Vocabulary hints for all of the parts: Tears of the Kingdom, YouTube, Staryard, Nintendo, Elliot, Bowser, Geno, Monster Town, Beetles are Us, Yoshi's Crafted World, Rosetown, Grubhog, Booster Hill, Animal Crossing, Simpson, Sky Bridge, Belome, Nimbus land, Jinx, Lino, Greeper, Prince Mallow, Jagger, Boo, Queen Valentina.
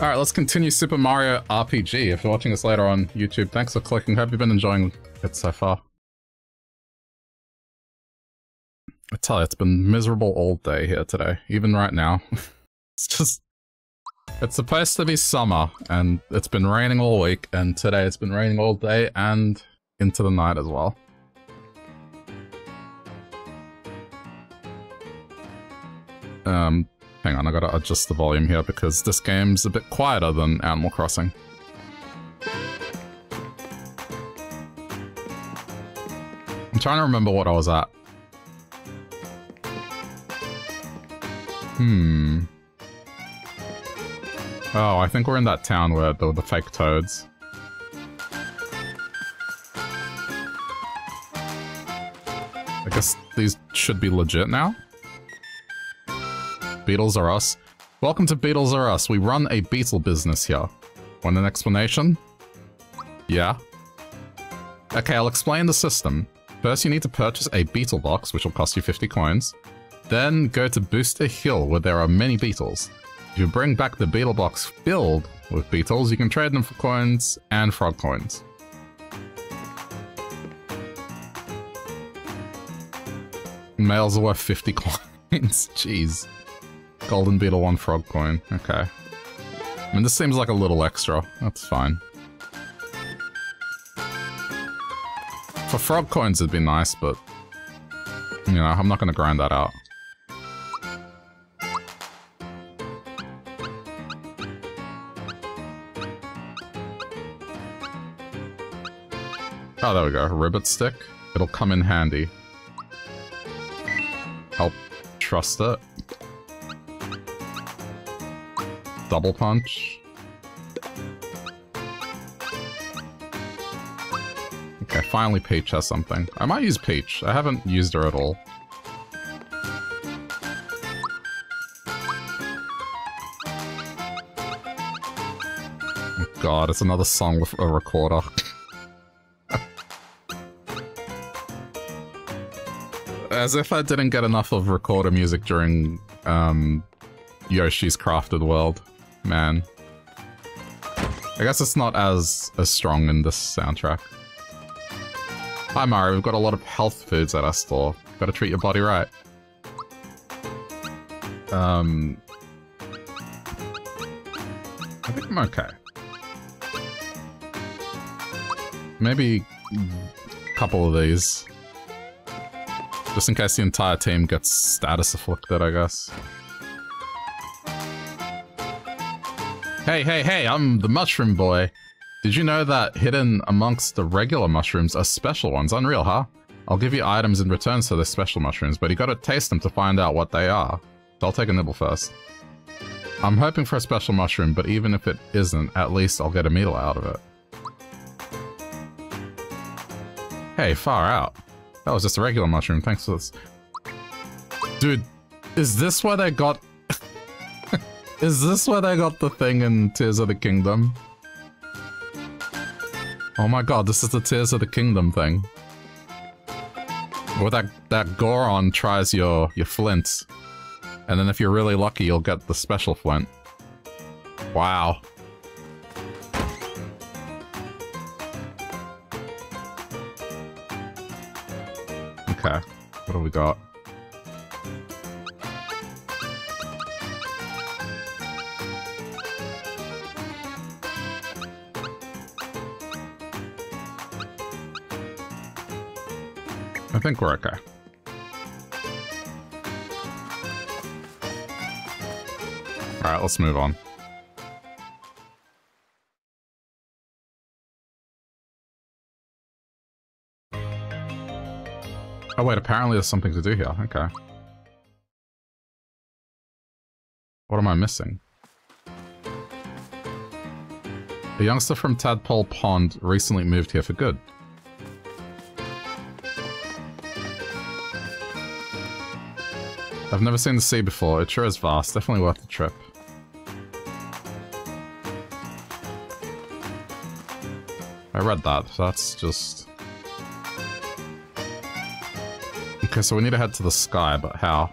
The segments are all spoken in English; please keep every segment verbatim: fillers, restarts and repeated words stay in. Alright, let's continue Super Mario R P G. If you're watching this later on YouTube, thanks for clicking. Hope you've been enjoying it so far. I tell you, it's been miserable all day here today, even right now. It's just... It's supposed to be summer, and it's been raining all week, and today it's been raining all day and into the night as well. Um, hang on, I gotta adjust the volume here because this game's a bit quieter than Animal Crossing. I'm trying to remember what I was at. Hmm. Oh, I think we're in that town where there were the fake toads. I guess these should be legit now. Beetles Are Us. Welcome to Beetles Are Us. We run a beetle business here. Want an explanation? Yeah. Okay, I'll explain the system. First, you need to purchase a beetle box, which will cost you fifty coins. Then go to Booster Hill, where there are many beetles. If you bring back the beetle box filled with beetles, you can trade them for coins and frog coins. Males are worth fifty coins. Jeez. Golden beetle, one frog coin. Okay. I mean, this seems like a little extra. That's fine. For frog coins, it'd be nice, but... You know, I'm not gonna grind that out. Oh, there we go. A ribbit stick. It'll come in handy. I'll trust it. Double punch. Okay, finally Peach has something. I might use Peach. I haven't used her at all. Oh god, it's another song with a recorder. As if I didn't get enough of recorder music during um, Yoshi's Crafted World. Man. I guess it's not as, as strong in this soundtrack. Hi Mario, we've got a lot of health foods at our store. Gotta treat your body right. Um... I think I'm okay. Maybe a couple of these. Just in case the entire team gets status afflicted, I guess. Hey, hey, hey, I'm the mushroom boy. Did you know that hidden amongst the regular mushrooms are special ones? Unreal, huh? I'll give you items in return for the special mushrooms, but you gotta taste them to find out what they are. So I'll take a nibble first. I'm hoping for a special mushroom, but even if it isn't, at least I'll get a meal out of it. Hey, far out. That was just a regular mushroom, thanks for this. Dude, is this where they got... Is this where they got the thing in Tears of the Kingdom? Oh my god, this is the Tears of the Kingdom thing. Well, that, that Goron tries your, your flint. And then if you're really lucky, you'll get the special flint. Wow. Okay, what have we got? I think we're okay. Alright, let's move on. Oh wait, apparently there's something to do here. Okay. What am I missing? A youngster from Tadpole Pond recently moved here for good. I've never seen the sea before. It sure is vast. Definitely worth the trip. I read that. So that's just... Okay, so we need to head to the sky, but how?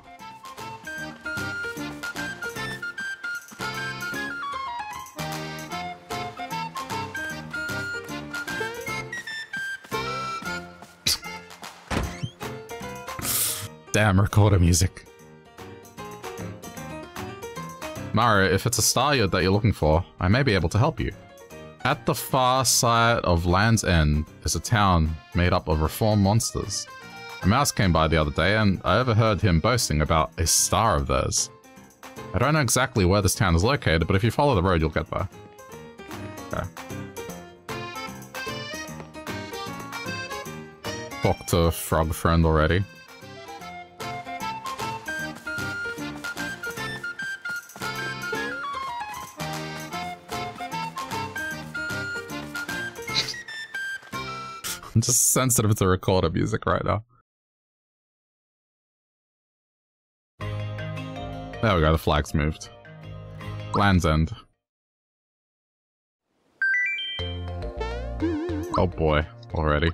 Damn, recorder music. Mario, if it's a Staryard that you're looking for, I may be able to help you. At the far side of Land's End is a town made up of reformed monsters. A mouse came by the other day and I overheard him boasting about a star of theirs. I don't know exactly where this town is located, but if you follow the road, you'll get there. Okay. Talk to Frog Friend already. I'm just sensitive to recorder music right now. There we go, the flag's moved. Land's End. Oh boy, already.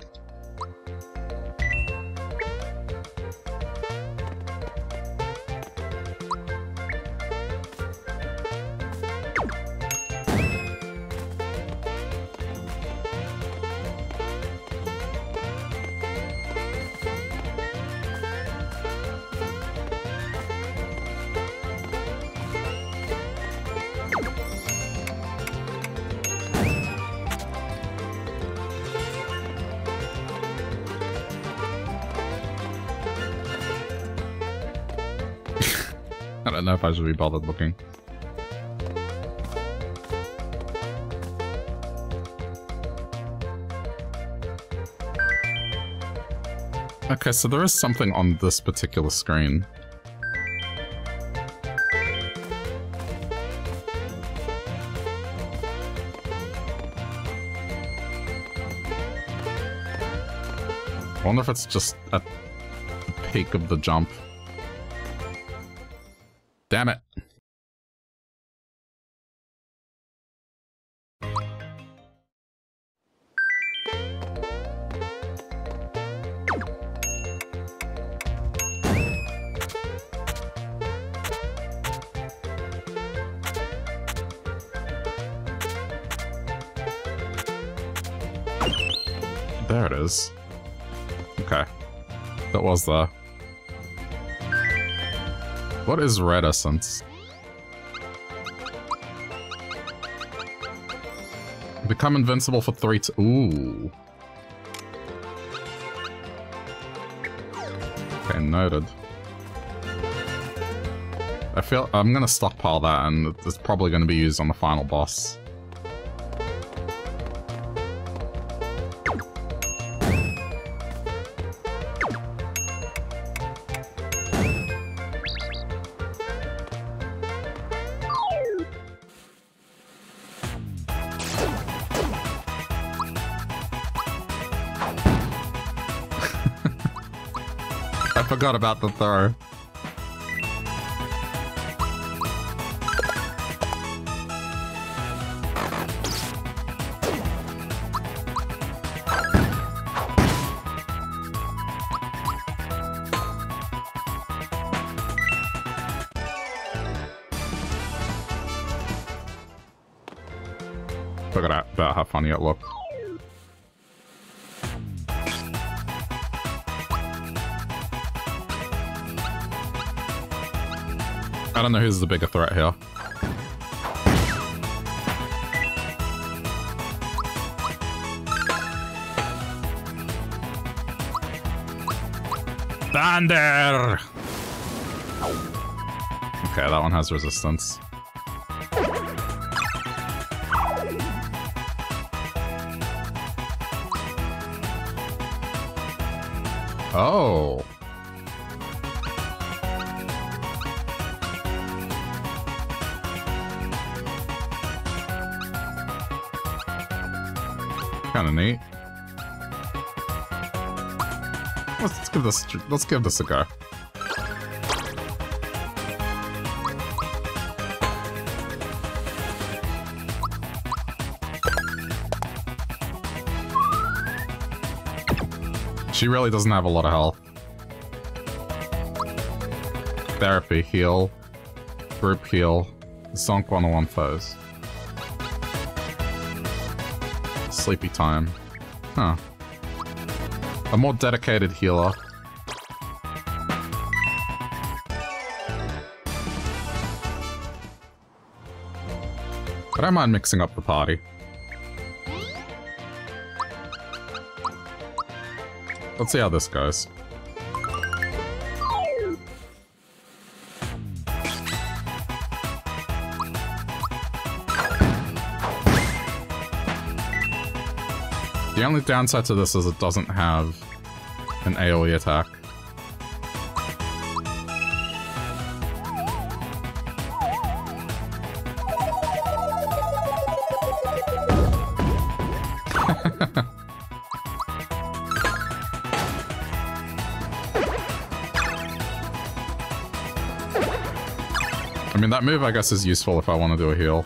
I don't know if I should be bothered looking. Okay, so there is something on this particular screen. I wonder if it's just at the peak of the jump. Damn it. There it is. Okay. That was the... What is Red Essence? Become invincible for three t- Ooh. Okay, noted. I feel- I'm gonna stockpile that and it's probably gonna be used on the final boss. I forgot about the throw. Forgot about how funny it looked. I don't know who's the bigger threat here. Thunder! Okay, that one has resistance. Oh. Kind of neat. Let's, let's give this. Let's give this a go. She really doesn't have a lot of health. Therapy, heal, group heal, zonk one-on-one foes. Sleepy time. Huh. A more dedicated healer. but I'm on mixing up the party. Let's see how this goes. The only downside to this is it doesn't have an AoE attack. I mean, that move, I guess, is useful if I want to do a heal.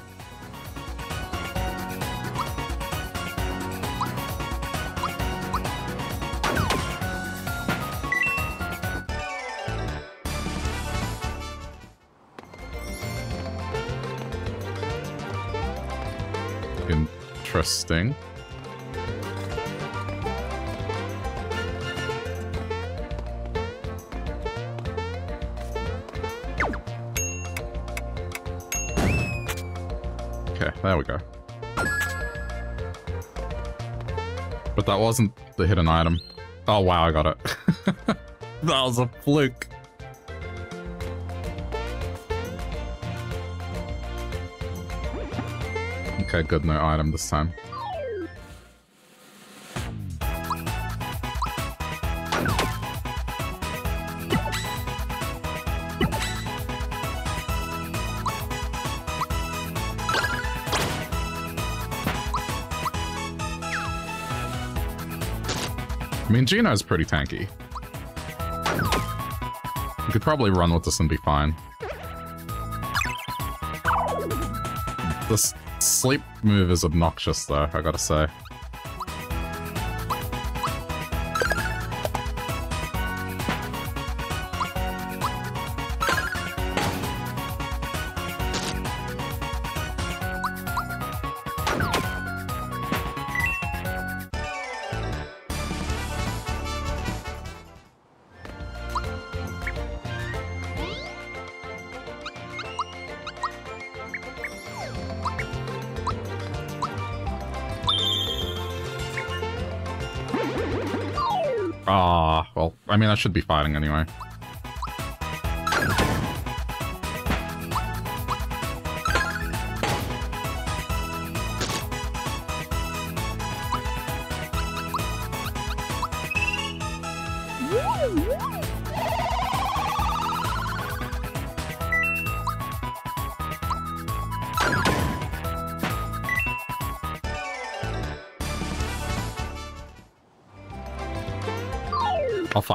Interesting. Okay, there we go. But that wasn't the hidden item. Oh wow, I got it. That was a fluke. Okay, good, no item this time. I mean, Gino's pretty tanky. You could probably run with this and be fine. This sleep move is obnoxious though, I gotta say. I mean, I should be fighting anyway.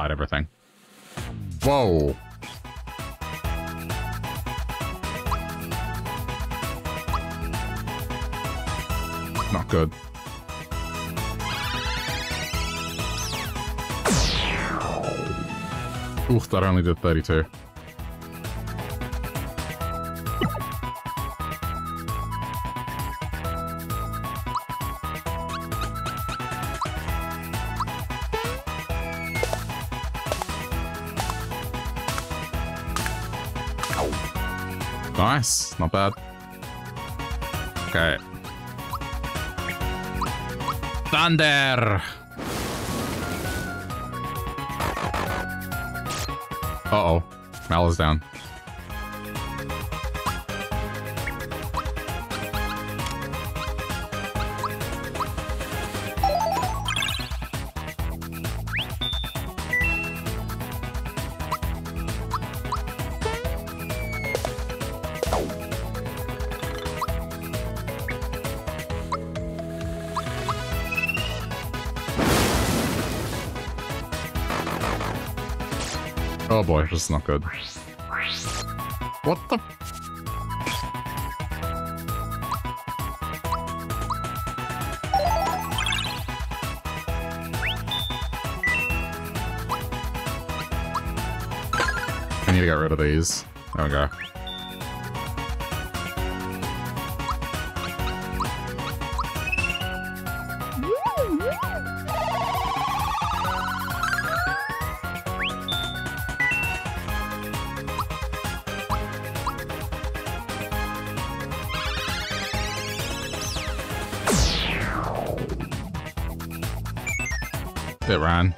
Everything. Whoa. Not good. Oof, that only did thirty-two. Nice, not bad. Okay. Thunder! Uh-oh. Mallow's down. Oh boy, this is not good. What the? I need to get rid of these. There we go. It ran.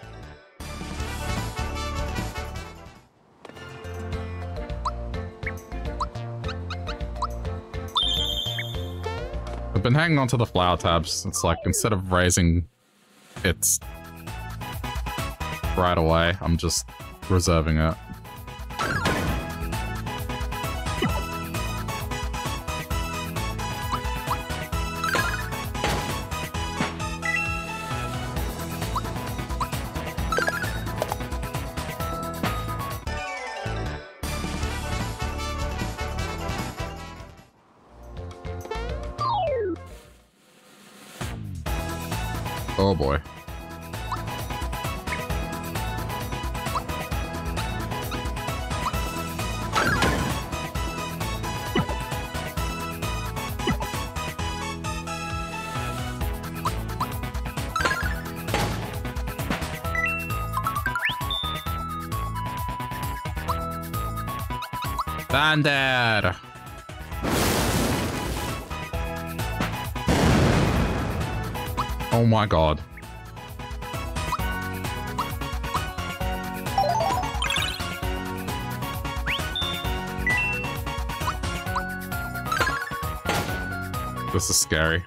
I've been hanging on to the flower tabs. It's like, instead of raising its right away, I'm just reserving it. Oh boy. Thunder! Oh my god. This is scary.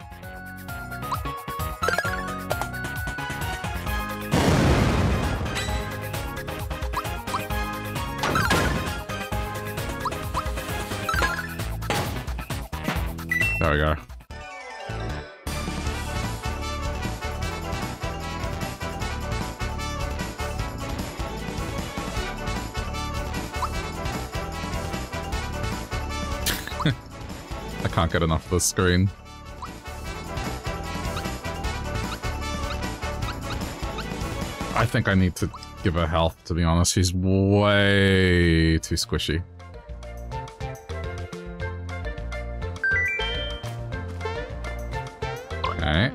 There we go. Can't get enough of the screen. I think I need to give her health, to be honest. She's way too squishy. Okay.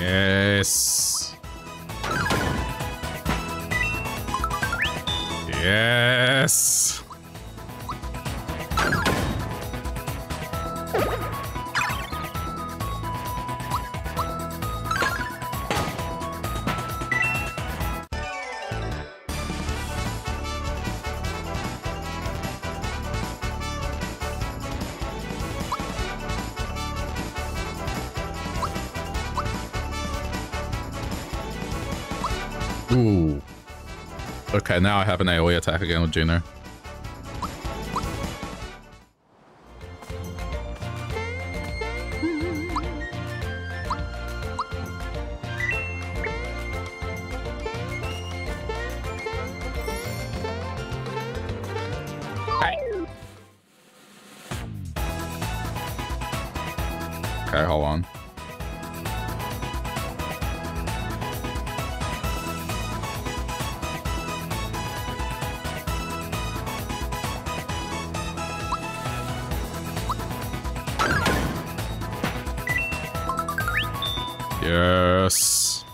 Yes. Yes. Ooh. Okay, now I have an AoE attack again with Gino. Okay, hold on. Yes.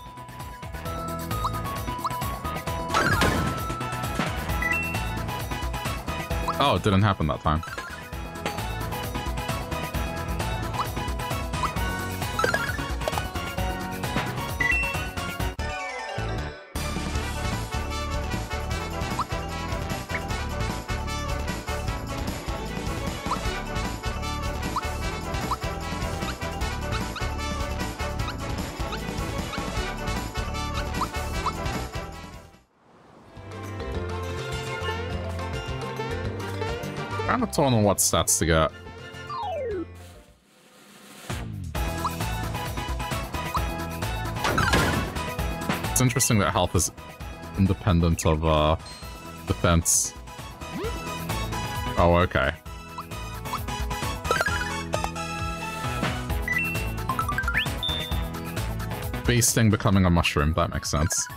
Oh, it didn't happen that time. I'm not torn on what stats to get. It's interesting that health is independent of uh, defense. Oh, okay. Bee sting becoming a mushroom, that makes sense.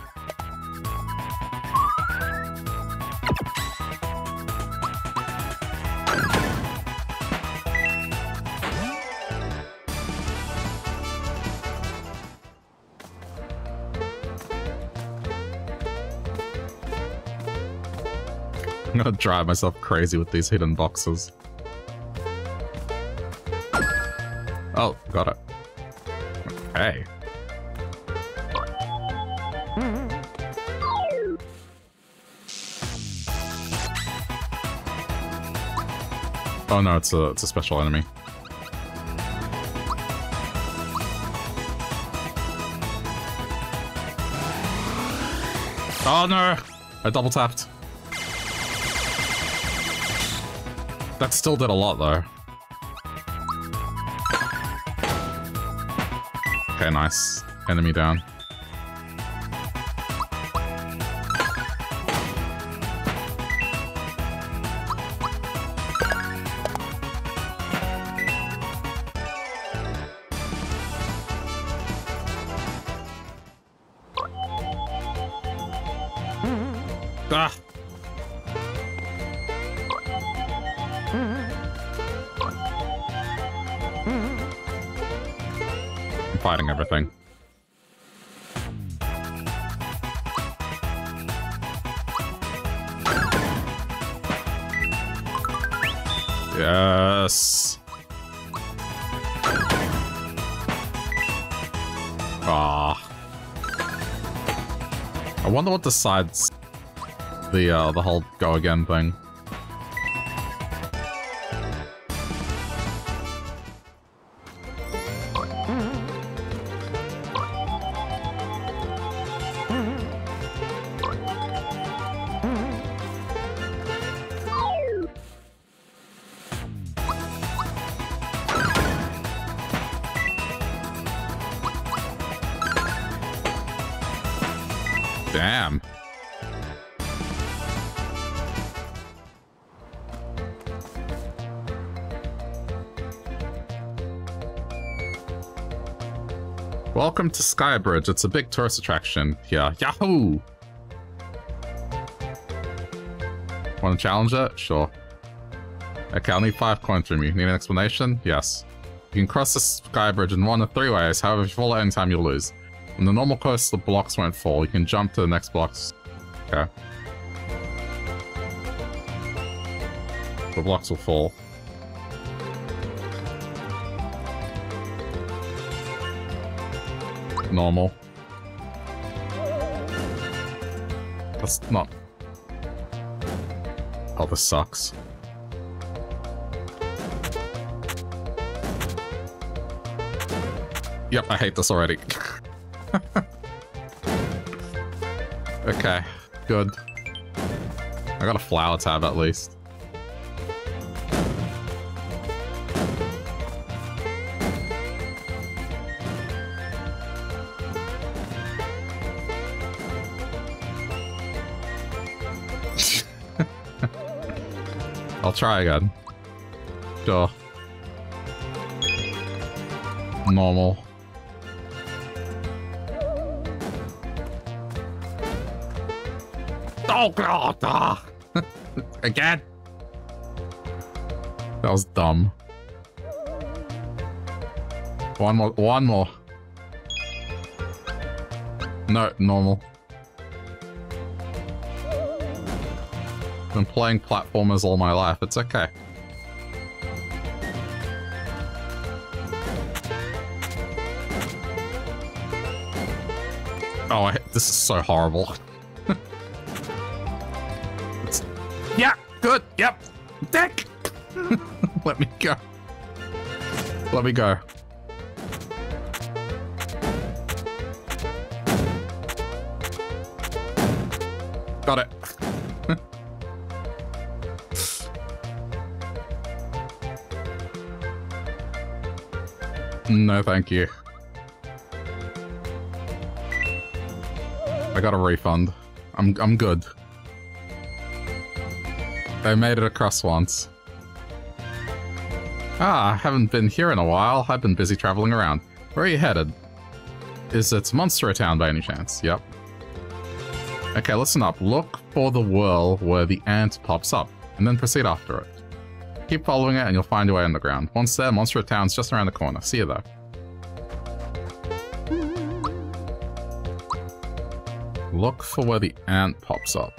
I'm gonna drive myself crazy with these hidden boxes. Oh, got it. Okay. Oh no, it's a, it's a special enemy. Oh no! I double tapped. That still did a lot though. Okay, nice. Enemy down. Decides the uh, the whole go again thing. Welcome to Sky Bridge. It's a big tourist attraction here. Yahoo! Want to challenge it? Sure. Okay, I'll need five coins from you. Need an explanation? Yes. You can cross the Sky Bridge in one of three ways. However, if you fall at any time, you'll lose. On the normal course, the blocks won't fall. You can jump to the next blocks. Okay. The blocks will fall. Normal. That's not... Oh, this sucks. Yep, I hate this already. Okay, good. I got a flower tab at least. I'll try again. Sure. Normal. Oh god! Ah. Again? That was dumb. One more. One more. No, normal. I've been playing platformers all my life. It's okay. Oh, I, this is so horrible. It's, yeah, good. Yep. Dick. Let me go. Let me go. Got it. No, thank you. I got a refund. I'm I'm good. They made it across once. Ah, I haven't been here in a while. I've been busy traveling around. Where are you headed? Is it Monster Town by any chance? Yep. Okay, listen up. Look for the whirl where the ant pops up, and then proceed after it. Keep following it and you'll find your way underground. Once there, Monster Town's just around the corner. See you there. Look for where the ant pops up.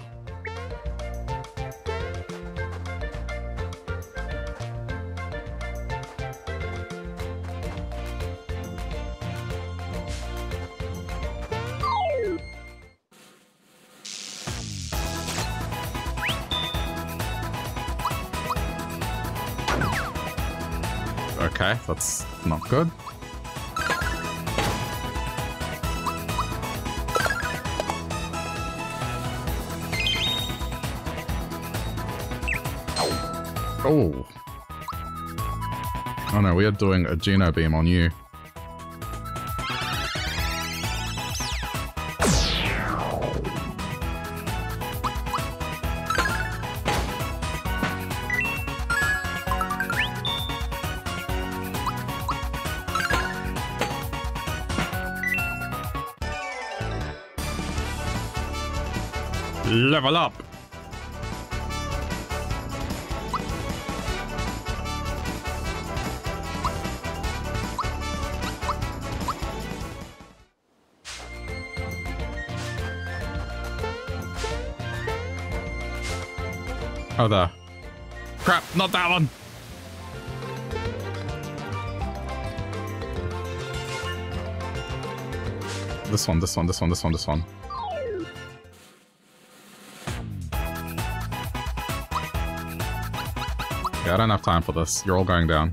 Okay. That's not good. Oh. Oh no, we are doing a Geno Beam on you. Level up. Oh, there. Crap, not that one. This one, this one, this one, this one, this one. I don't have time for this. You're all going down.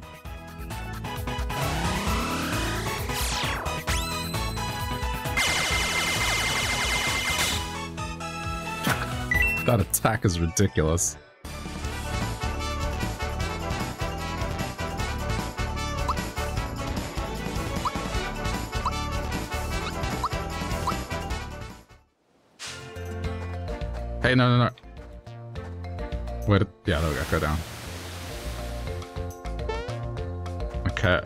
That attack is ridiculous. Hey, no, no, no. Wait, yeah, there we go. Go down. Okay,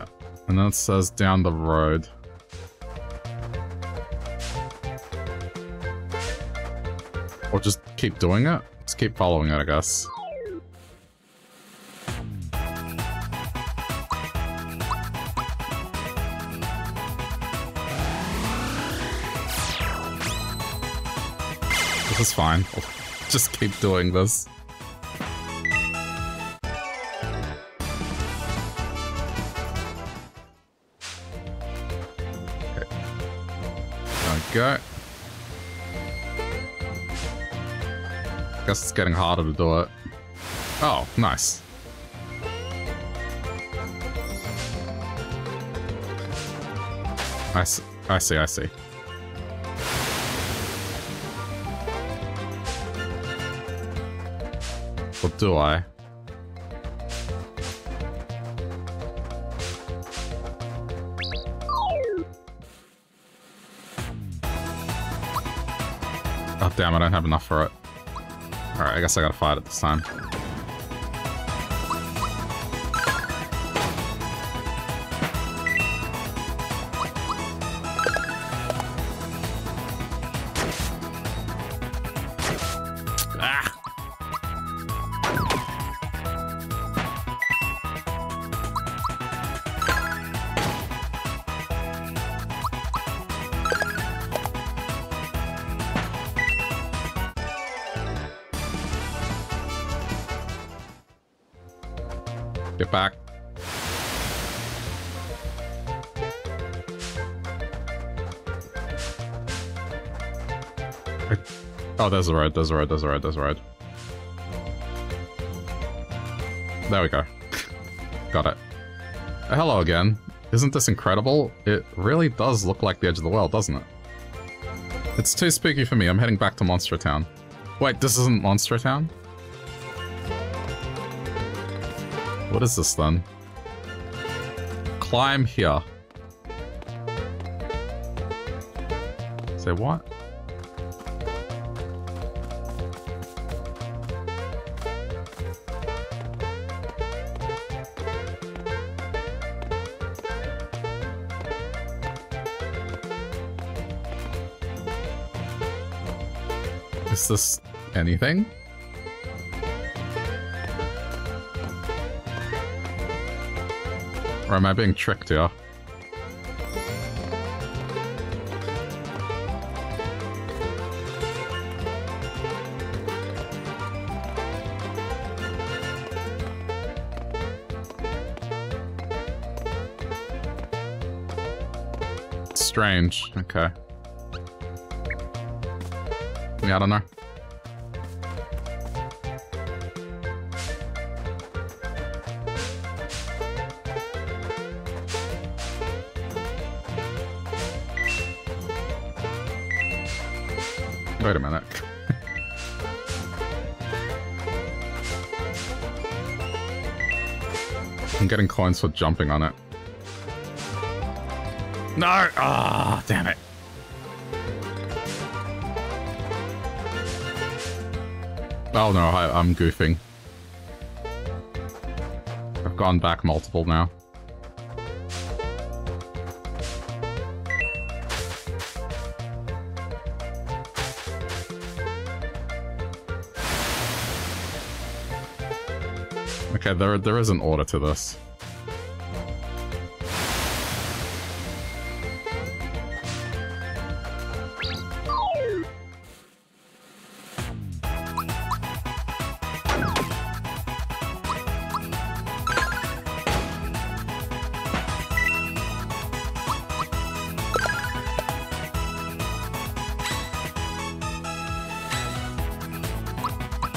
and then it says down the road. Or just keep doing it? Just keep following it, I guess. This is fine. Just keep doing this. Go. Guess it's getting harder to do it. Oh, nice. I see, I see, I see. Or do I? Damn, I don't have enough for it. Alright, I guess I gotta fight it this time. There's a road, there's a road, there's a road, there's a road. There we go. Got it. Hello again. Isn't this incredible? It really does look like the edge of the world, doesn't it? It's too spooky for me. I'm heading back to Monster Town. Wait, this isn't Monster Town? What is this then? Climb here. Say what? Is this anything? Or am I being tricked here? Strange. Okay. I don't know. Wait a minute. I'm getting coins for jumping on it. No! Ah, oh, damn it. Oh no, I, I'm goofing. I've gone back multiple now. Okay, there, there is an order to this.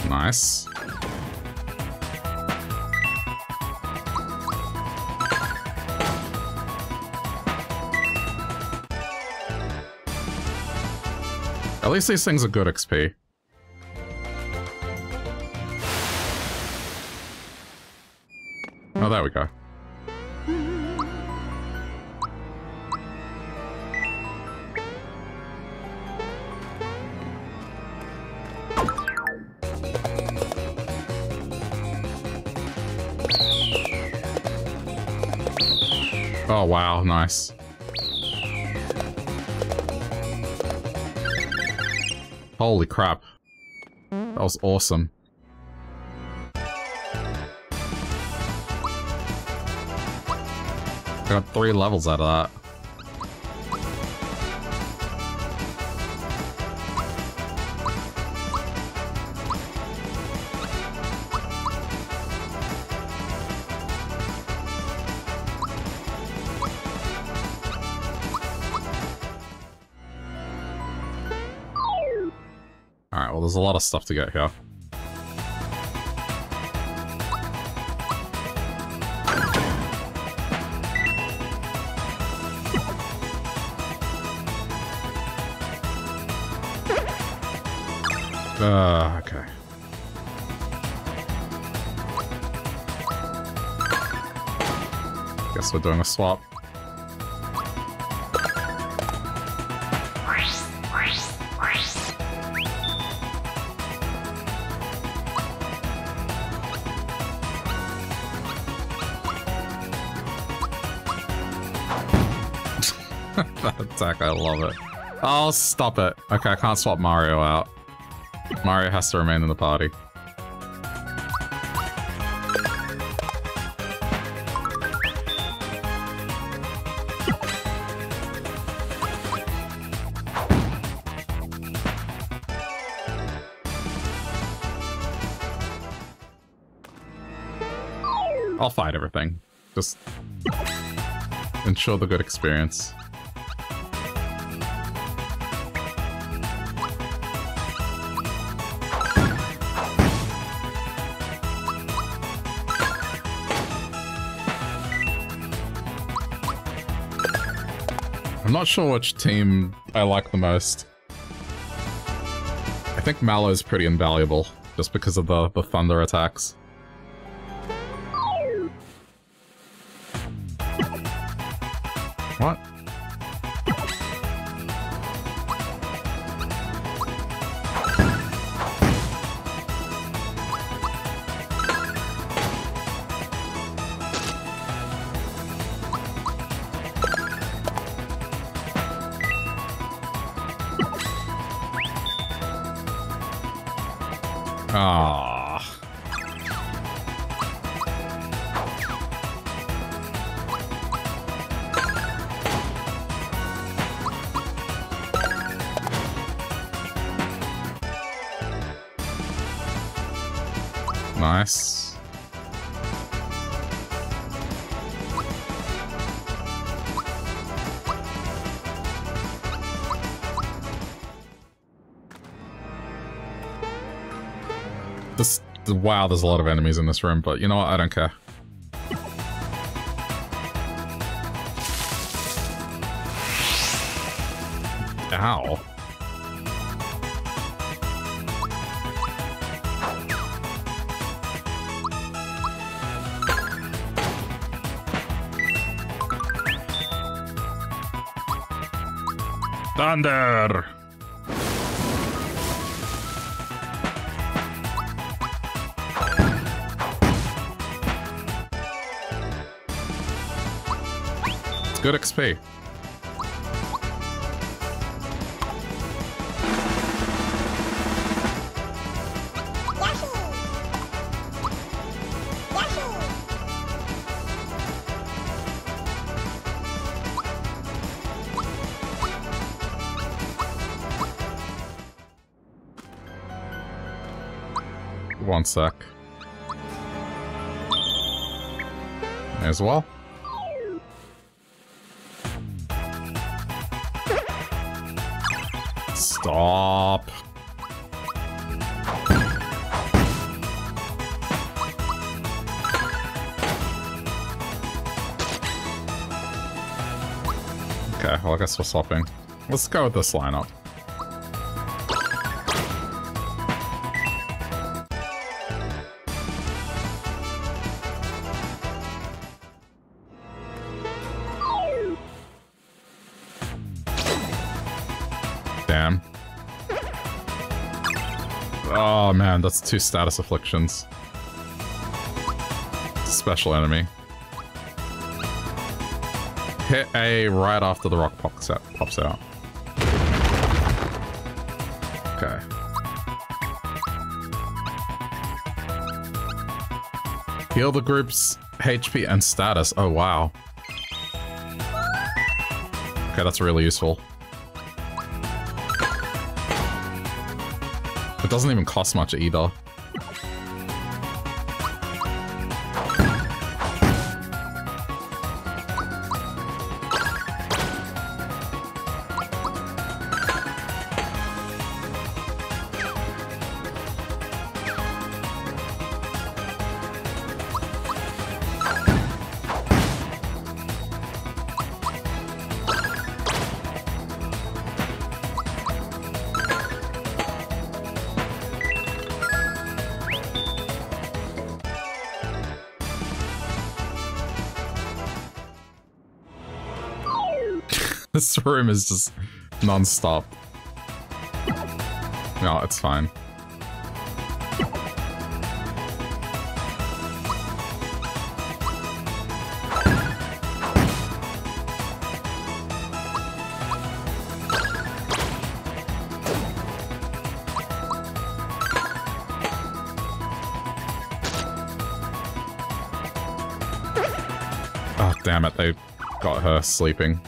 Nice. At least these things are good X P. Oh, there we go. Oh, wow, nice. Holy crap. That was awesome. I got three levels out of that. There's a lot of stuff to get here. Uh, okay. Guess we're doing a swap. I love it. Oh, stop it. Okay, I can't swap Mario out. Mario has to remain in the party. I'll fight everything. Just ensure the good experience. I'm not sure which team I like the most. I think Mallow's pretty invaluable, just because of the, the thunder attacks. What? Nice. This, wow, there's a lot of enemies in this room, but you know what? I don't care. Ow. Thunder! It's good X P. One sec. May as well. Stop. Okay, well I guess we're swapping. Let's go with this lineup. Oh man, that's two status afflictions. Special enemy. Hit A right after the rock pops out. Pops out. Okay. Heal the group's H P and status. Oh wow. Okay, that's really useful. It doesn't even cost much either. This room is just non-stop. No, it's fine. Oh, damn it. They got her sleeping.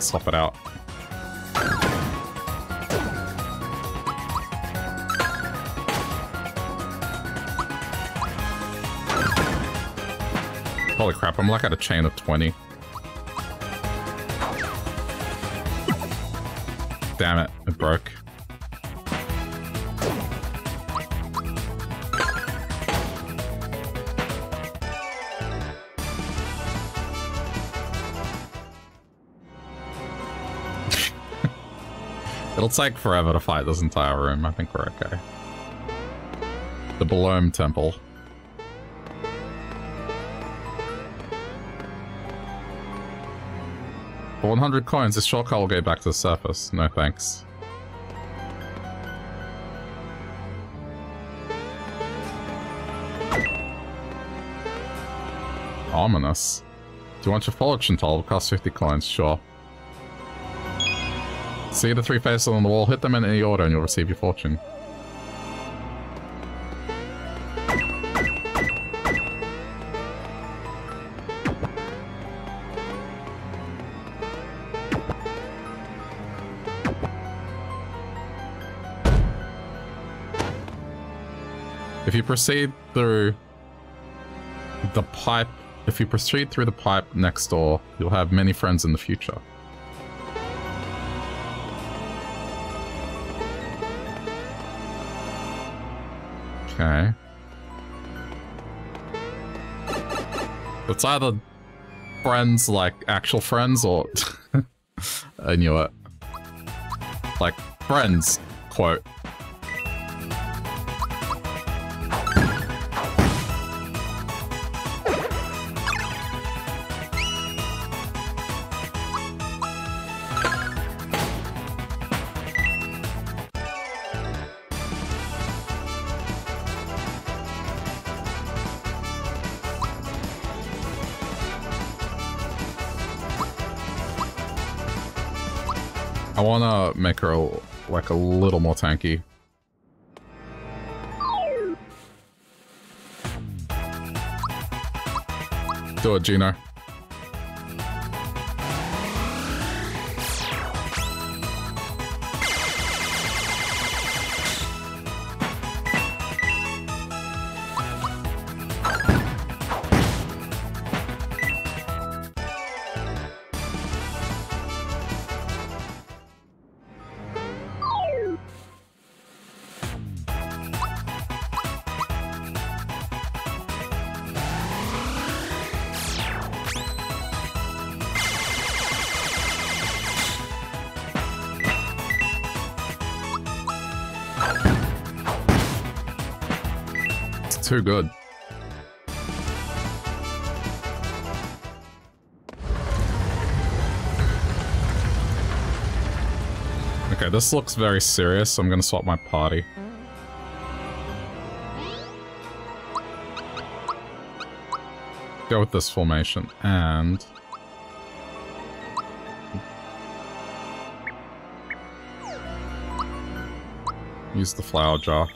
Swap it out. Holy crap, I'm like at a chain of twenty. Damn it, it broke. It'll take forever to fight this entire room. I think we're okay. The Belome Temple. For one hundred coins, this shortcut will go back to the surface. No thanks. Ominous. Do you want your fortune told? It costs fifty coins, sure. See the three faces on the wall, hit them in any order and you'll receive your fortune. If you proceed through the pipe, if you proceed through the pipe next door, you'll have many friends in the future. Okay. It's either friends, like actual friends, or... I knew it. Like, friends, quote. I want to make her like a little more tanky. Do it, Gino. Too good. Okay, this looks very serious, so I'm gonna swap my party. Go with this formation, and... use the flower jar.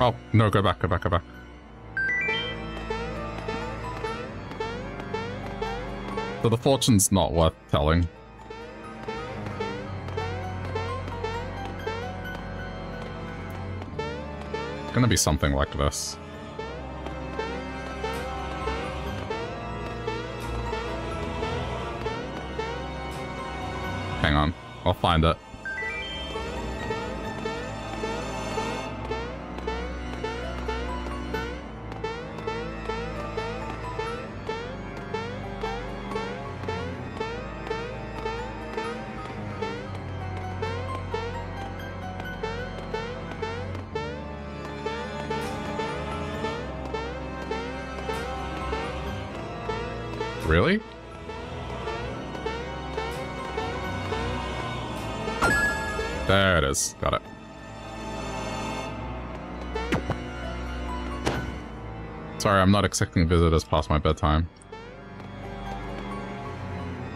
Oh, no, go back, go back, go back. So the fortune's not worth telling. It's gonna be something like this. Hang on, I'll find it. Really? There it is. Got it. Sorry, I'm not accepting visitors past my bedtime.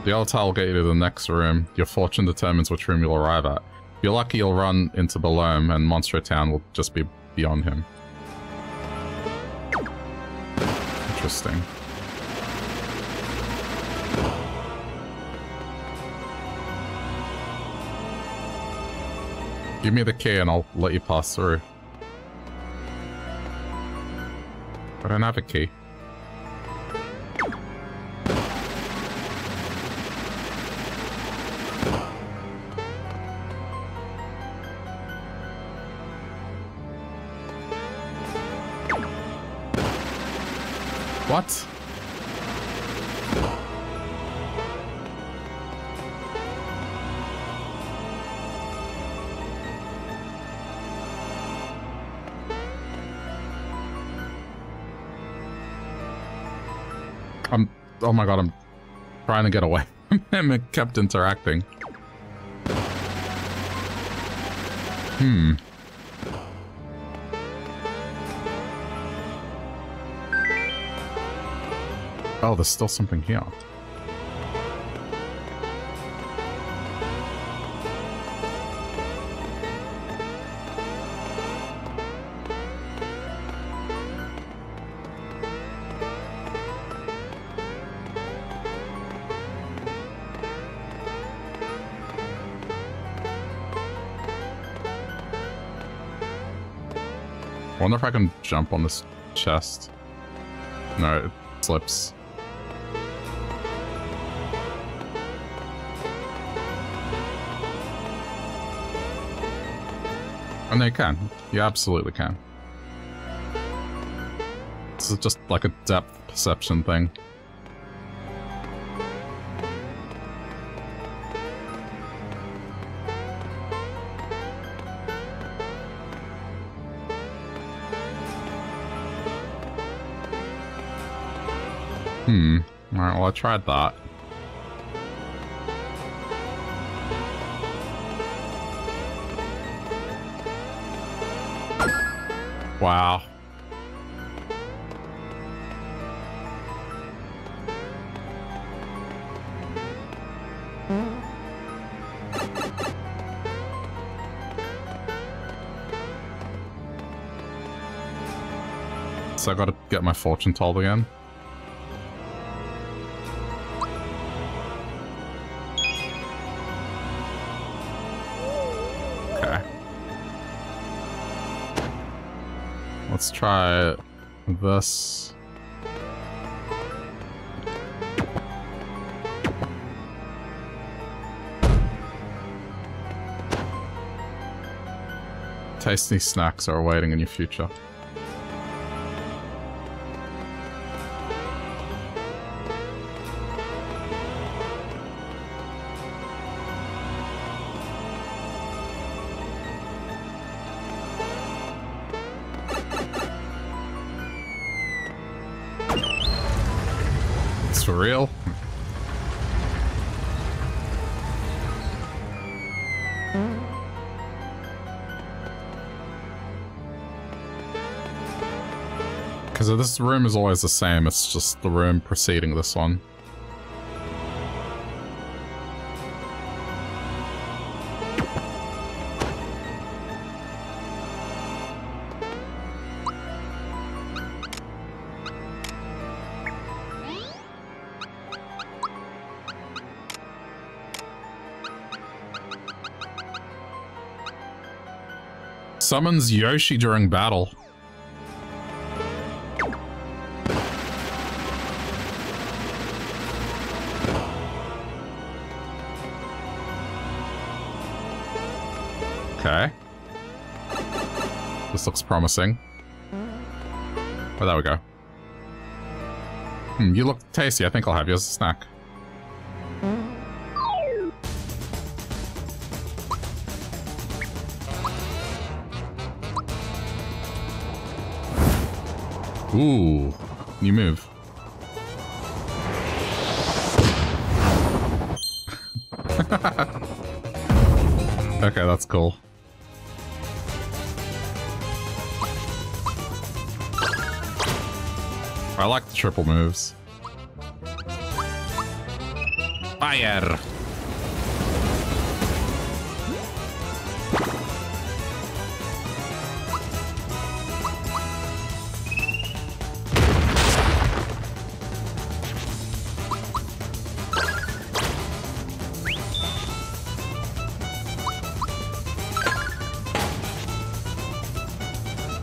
The yellow tile will get you to the next room. Your fortune determines which room you'll arrive at. If you're lucky, you'll run into Belome, and Monster Town will just be beyond him. Interesting. Give me the key and I'll let you pass through. I don't have a key. What? I'm... oh my god, I'm trying to get away. I kept interacting. Hmm. Oh, there's still something here. I wonder if I can jump on this chest. No, it slips. And they can. You absolutely can. This is just like a depth perception thing. Hmm. Alright, well I tried that. Wow. So I gotta get my fortune told again. Let's try this. Tasty snacks are awaiting in your future. This room is always the same, it's just the room preceding this one. Summons Yoshi during battle. Looks promising. Oh, there we go. Hmm, you look tasty. I think I'll have you as a snack. Ooh, new move. Okay, that's cool. I like the triple moves. Fire!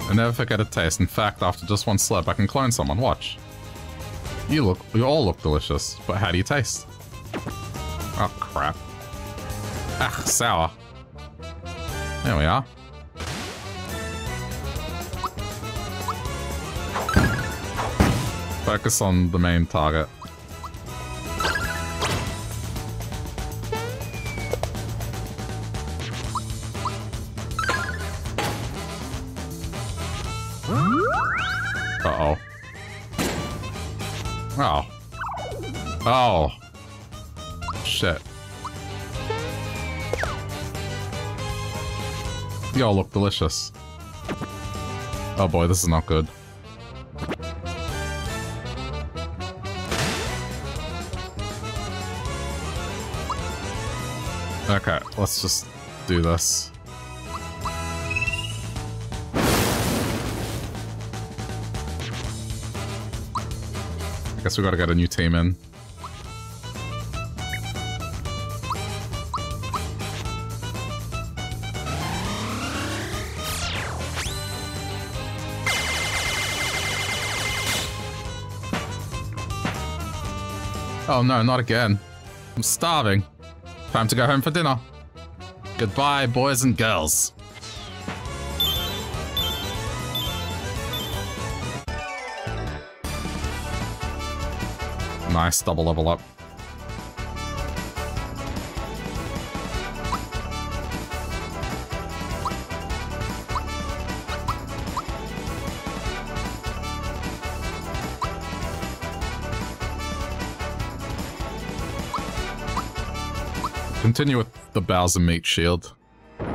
I never forget a taste. In fact, after just one slurp, I can clone someone. Watch. You look, you all look delicious, but how do you taste? Oh, crap. Ah, sour. There we are. Focus on the main target. Y'all look delicious. Oh boy, this is not good. Okay, let's just do this. I guess we gotta get a new team in. Oh no, not again. I'm starving. Time to go home for dinner. Goodbye, boys and girls. Nice double level up. Continue with the Bowser meat shield. Oh,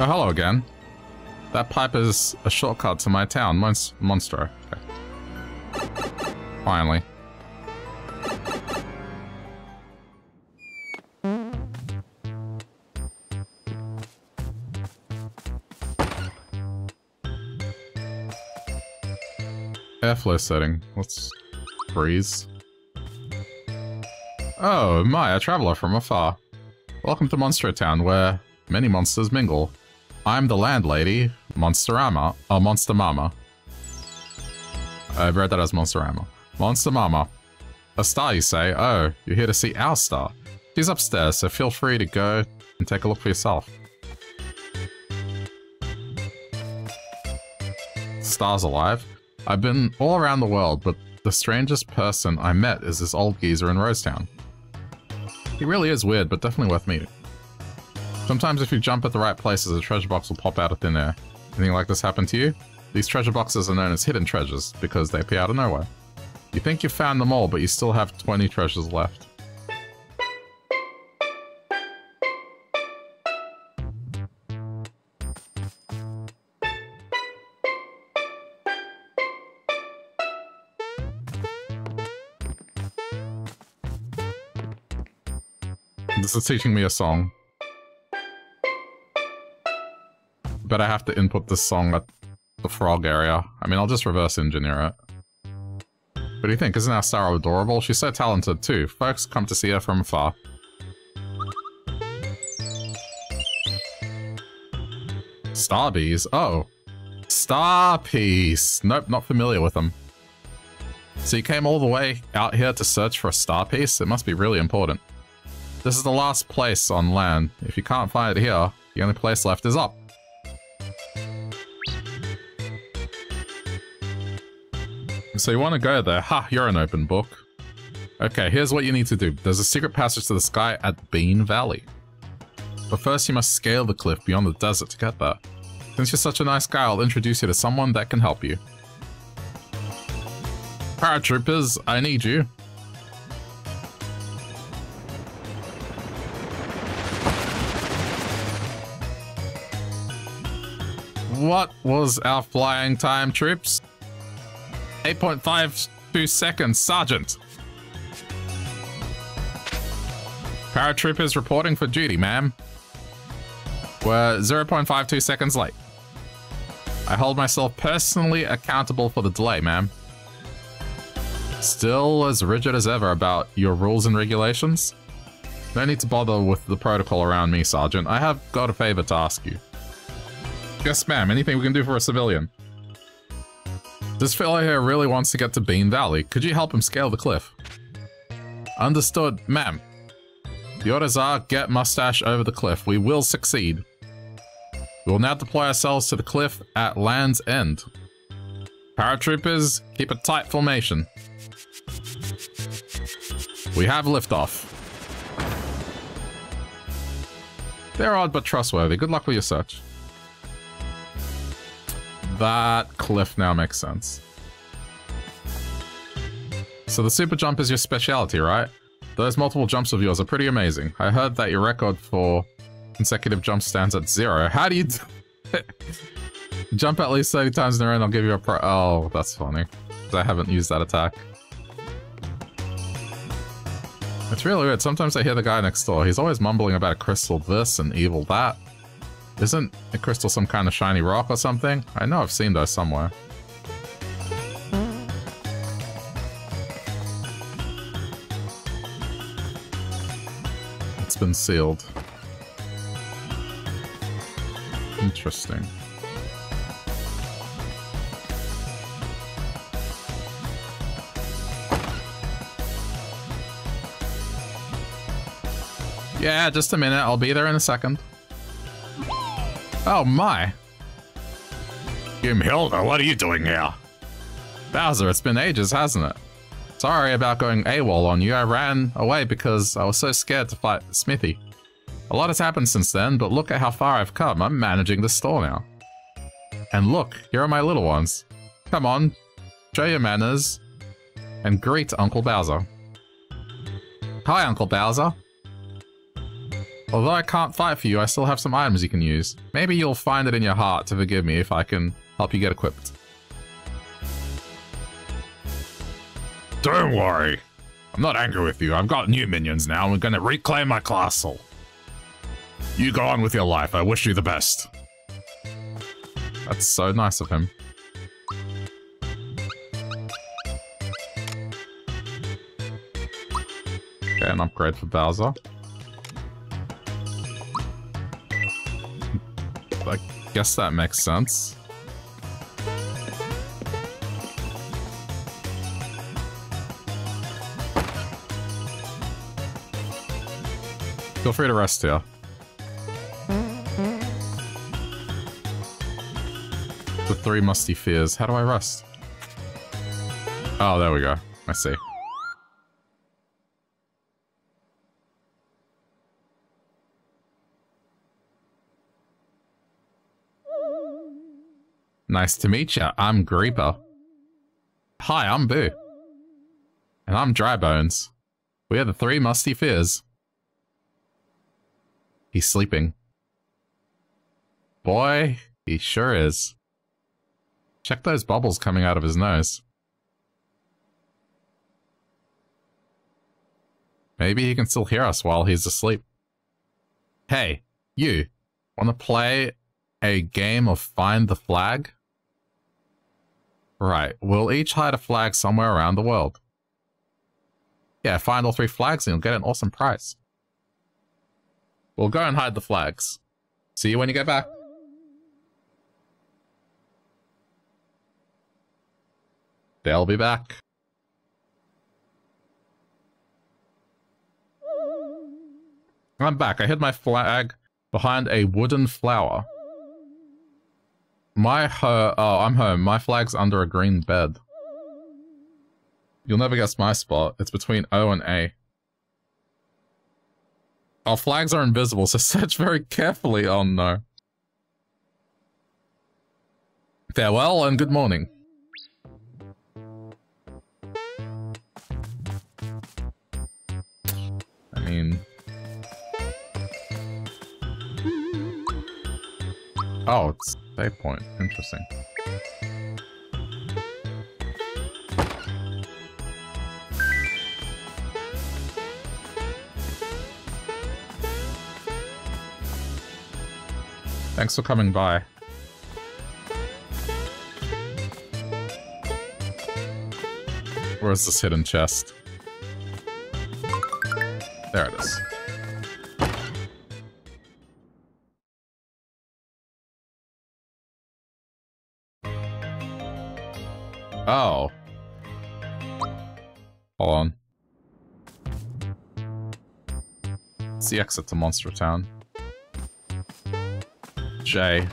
hello again. That pipe is a shortcut to my town, Mon Monster. Okay. Finally. Airflow setting. Let's freeze. Oh my, a traveler from afar. Welcome to Monster Town, where many monsters mingle. I'm the landlady, Monsterama, or Monstermama. I've read that as Monsterama. Monstermama. A star, you say? Oh, you're here to see our star. She's upstairs, so feel free to go and take a look for yourself. Star's alive. I've been all around the world, but the strangest person I met is this old geezer in Rosetown. He really is weird, but definitely worth meeting. Sometimes if you jump at the right places, a treasure box will pop out of thin air. Anything like this happen to you? These treasure boxes are known as hidden treasures, because they appear out of nowhere. You think you've found them all, but you still have twenty treasures left. This is teaching me a song. But I have to input this song at the frog area. I mean, I'll just reverse engineer it. What do you think? Isn't our Sarah adorable? She's so talented too. Folks come to see her from afar. Starbees? Oh. Starpiece. Nope, not familiar with them. So you came all the way out here to search for a starpiece? It must be really important. This is the last place on land. If you can't find it here, the only place left is up. So you want to go there. Ha, you're an open book. Okay, here's what you need to do. There's a secret passage to the sky at Bean Valley. But first you must scale the cliff beyond the desert to get there. Since you're such a nice guy, I'll introduce you to someone that can help you. Paratroopers, I need you. What was our flying time, troops? eight point five two seconds, Sergeant. Paratroopers reporting for duty, ma'am. We're zero point five two seconds late. I hold myself personally accountable for the delay, ma'am. Still as rigid as ever about your rules and regulations? No need to bother with the protocol around me, Sergeant. I have got a favor to ask you. Yes, ma'am. Anything we can do for a civilian? This fellow here really wants to get to Bean Valley. Could you help him scale the cliff? Understood, ma'am. The orders are, get Mustache over the cliff. We will succeed. We will now deploy ourselves to the cliff at Land's End. Paratroopers, keep a tight formation. We have liftoff. They're odd but trustworthy. Good luck with your search. That cliff now makes sense. So the super jump is your specialty, right? Those multiple jumps of yours are pretty amazing. I heard that your record for consecutive jumps stands at zero. How do you do it? Jump at least thirty times in a row and I'll give you a pro- Oh, that's funny. I haven't used that attack. It's really weird. Sometimes I hear the guy next door. He's always mumbling about a crystal this and evil that. Isn't a crystal some kind of shiny rock or something? I know I've seen those somewhere. It's been sealed. Interesting. Yeah, just a minute. I'll be there in a second. Oh my! Hilda, what are you doing here? Bowser, it's been ages, hasn't it? Sorry about going AWOL on you. I ran away because I was so scared to fight Smithy. A lot has happened since then, but look at how far I've come. I'm managing the store now. And look, here are my little ones. Come on, show your manners and greet Uncle Bowser. Hi, Uncle Bowser. Although I can't fight for you, I still have some items you can use. Maybe you'll find it in your heart to forgive me if I can help you get equipped. Don't worry. I'm not angry with you. I've got new minions now, and we're going to reclaim my castle. You go on with your life. I wish you the best. That's so nice of him. Okay, an upgrade for Bowser. I guess that makes sense. Feel free to rest here. The three musty fears. How do I rest? Oh, there we go. I see. Nice to meet you. I'm Greeper. Hi, I'm Boo. And I'm Drybones. We are the three musty fears. He's sleeping. Boy, he sure is. Check those bubbles coming out of his nose. Maybe he can still hear us while he's asleep. Hey, you. Wanna play a game of Find the Flag? Right, we'll each hide a flag somewhere around the world. Yeah, find all three flags and you'll get an awesome prize. We'll go and hide the flags. See you when you get back. They'll be back. I'm back. I hid my flag behind a wooden flower. My ho- oh, I'm home. My flag's under a green bed. You'll never guess my spot. It's between O and A. Our flags are invisible, so search very carefully. Oh no. Farewell and good morning. I mean... Oh, it's save point. Interesting. Thanks for coming by. Where's this hidden chest? There it is. Oh. Hold on. It's the exit to Monster Town. J.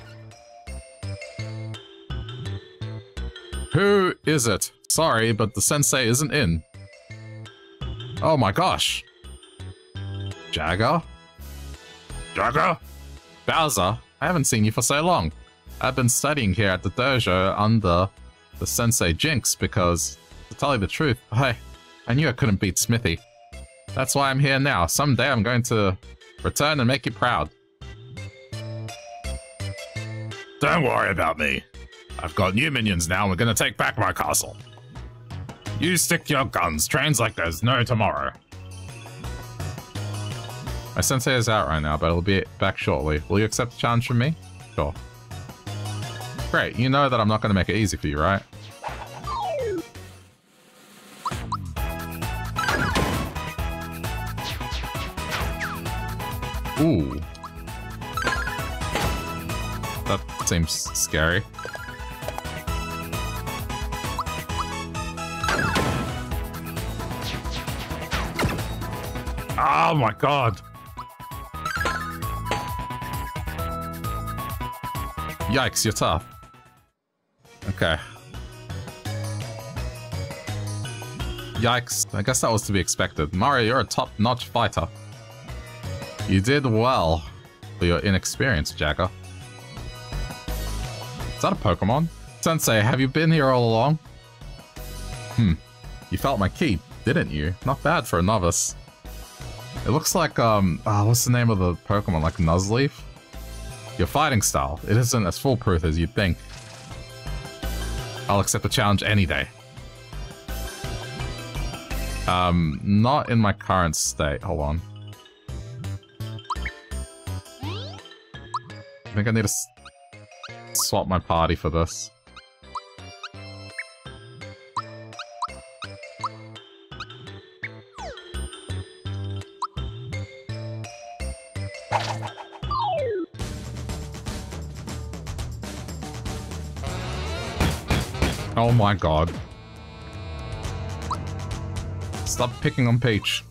Who is it? Sorry, but the sensei isn't in. Oh my gosh. Jagger? Jagger? Bowser, I haven't seen you for so long. I've been studying here at the dojo under the sensei Jinx because, to tell you the truth, I, I knew I couldn't beat Smithy. That's why I'm here now. Someday I'm going to return and make you proud. Don't worry about me. I've got new minions now and we're gonna take back my castle. You stick your guns, trains like there's no tomorrow. My sensei is out right now, but he'll be back shortly. Will you accept the challenge from me? Sure. Great, you know that I'm not gonna make it easy for you, right? Ooh. That seems scary. Oh my god. Yikes, you're tough. Okay. Yikes. I guess that was to be expected. Mario, you're a top-notch fighter. You did well for your inexperience, Jagger. Is that a Pokemon? Sensei, have you been here all along? Hmm. You felt my key, didn't you? Not bad for a novice. It looks like, um, oh, what's the name of the Pokemon? Like Nuzleaf? Your fighting style. It isn't as foolproof as you'd think. I'll accept the challenge any day. Um, not in my current state. Hold on. I think I need to s swap my party for this. Oh my god. Stop picking on Peach.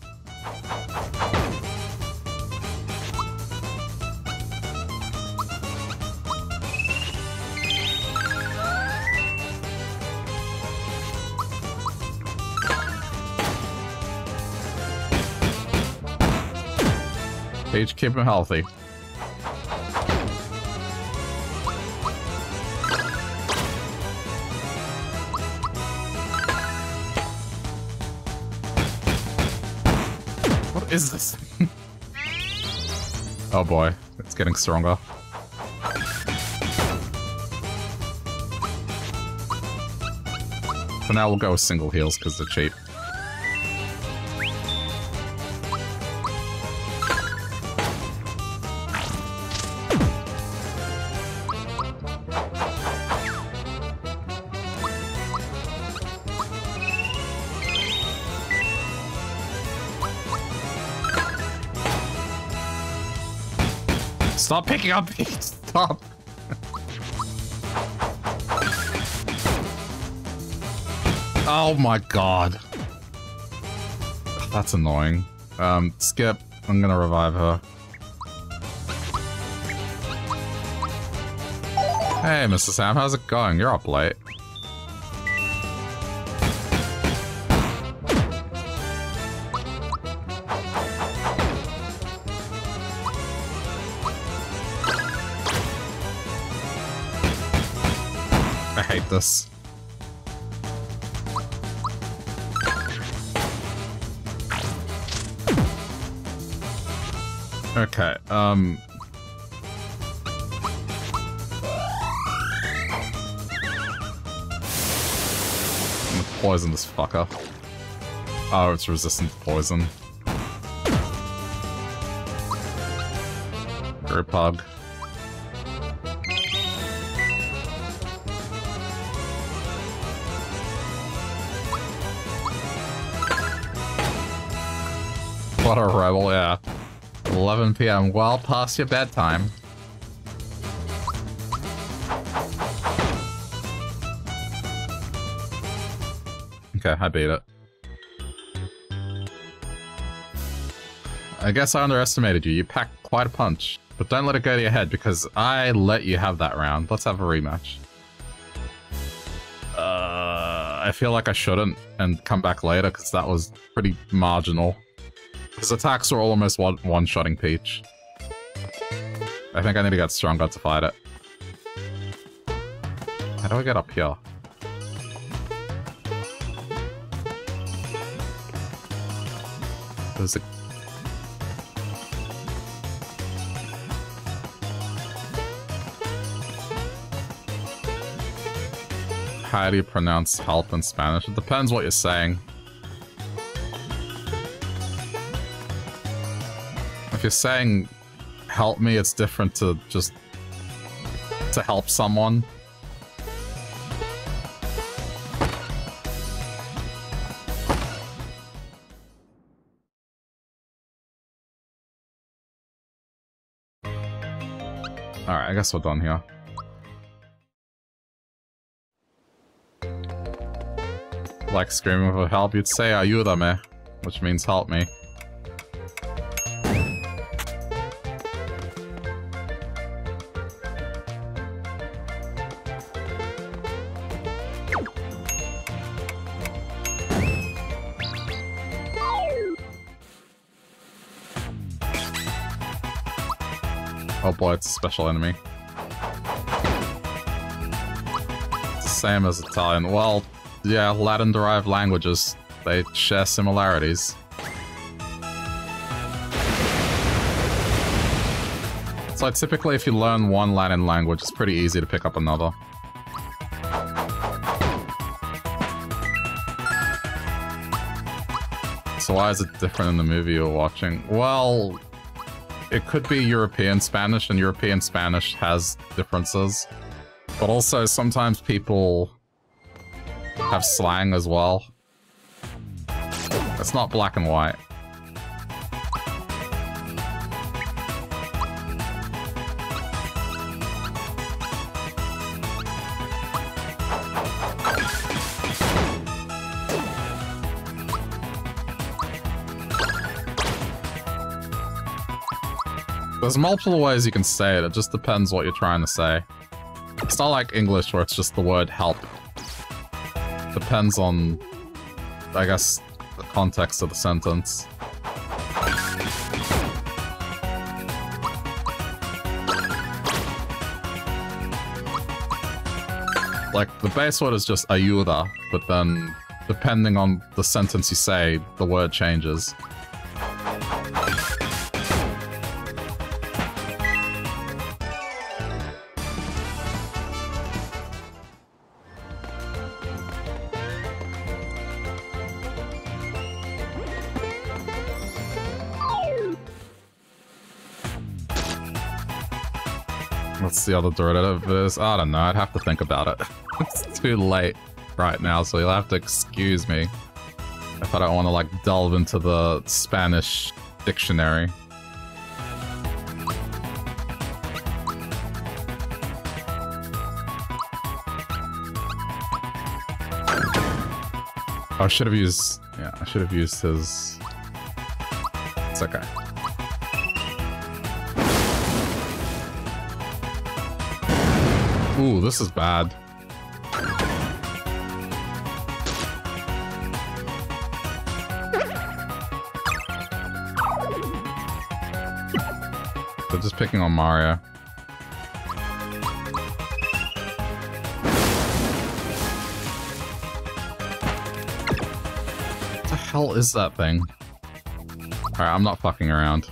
Peach, keep him healthy. What is this? Oh boy, it's getting stronger. For now, we'll go with single heals because they're cheap. Stop picking up Peach! Stop! Oh my god. That's annoying. Um, skip. I'm gonna revive her. Hey, Mister Sam, how's it going? You're up late. This. Okay, um... I'm gonna poison this fucker. Oh, it's resistant to poison. Grubhog. What a rebel, yeah. eleven p m, well past your bedtime. Okay, I beat it. I guess I underestimated you. You packed quite a punch. But don't let it go to your head, because I let you have that round. Let's have a rematch. Uh, I feel like I shouldn't, and come back later, because that was pretty marginal. His attacks are almost one-shotting Peach. I think I need to get stronger to fight it. How do I get up here? There's a... How do you pronounce help in Spanish? It depends what you're saying. If you're saying help me, it's different to just to help someone. All right, I guess we're done here. Like screaming for help, you'd say ayúdame, which means help me. Oh boy, it's a special enemy. Same as Italian. Well, yeah, Latin-derived languages. They share similarities. So typically if you learn one Latin language, it's pretty easy to pick up another. So why is it different in the movie you're watching? Well, it could be European Spanish, and European Spanish has differences. But also, sometimes people have slang as well. It's not black and white. There's multiple ways you can say it, it just depends what you're trying to say. It's not like English where it's just the word help. Depends on, I guess, the context of the sentence. Like, the base word is just ayuda, but then, depending on the sentence you say, the word changes. The other derivative is, I don't know, I'd have to think about it. It's too late right now, so you'll have to excuse me if I don't want to like delve into the Spanish dictionary. I should have used, yeah, I should have used his, it's okay. Ooh, this is bad. They're just picking on Mario. What the hell is that thing? Alright, I'm not fucking around.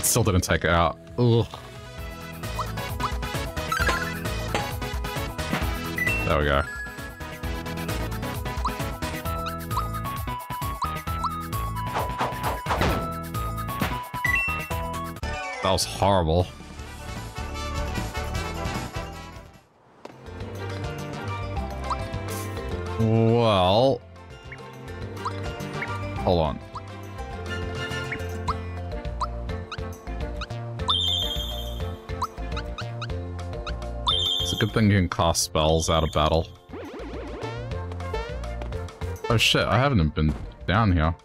Still didn't take it out. Ugh. There we go. That was horrible. Well, hold on. Good thing you can cast spells out of battle. Oh shit, I haven't been down here. I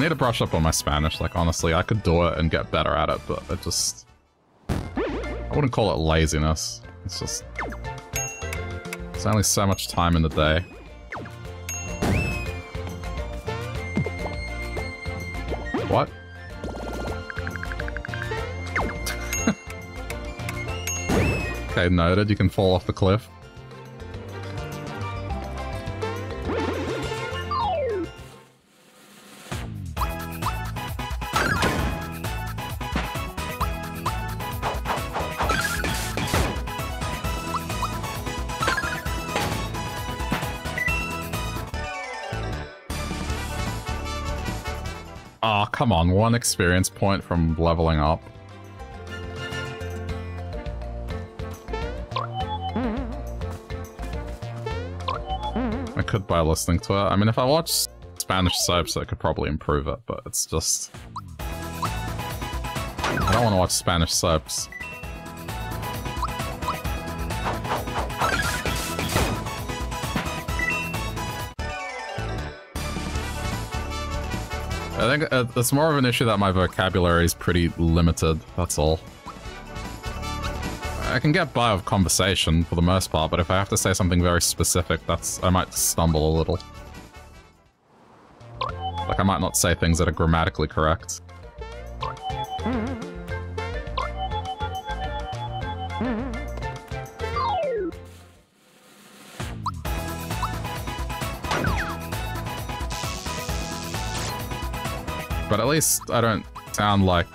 need to brush up on my Spanish, like honestly, I could do it and get better at it, but I just... I wouldn't call it laziness. It's just... There's only so much time in the day. What? Okay, noted. You can fall off the cliff. Come on, one experience point from leveling up. I could by listening to it. I mean, if I watched Spanish soaps, I could probably improve it, but it's just... I don't want to watch Spanish soaps. I think uh, it's more of an issue that my vocabulary is pretty limited, that's all. I can get by with conversation for the most part, but if I have to say something very specific, that's I might stumble a little. Like, I might not say things that are grammatically correct. But at least I don't sound like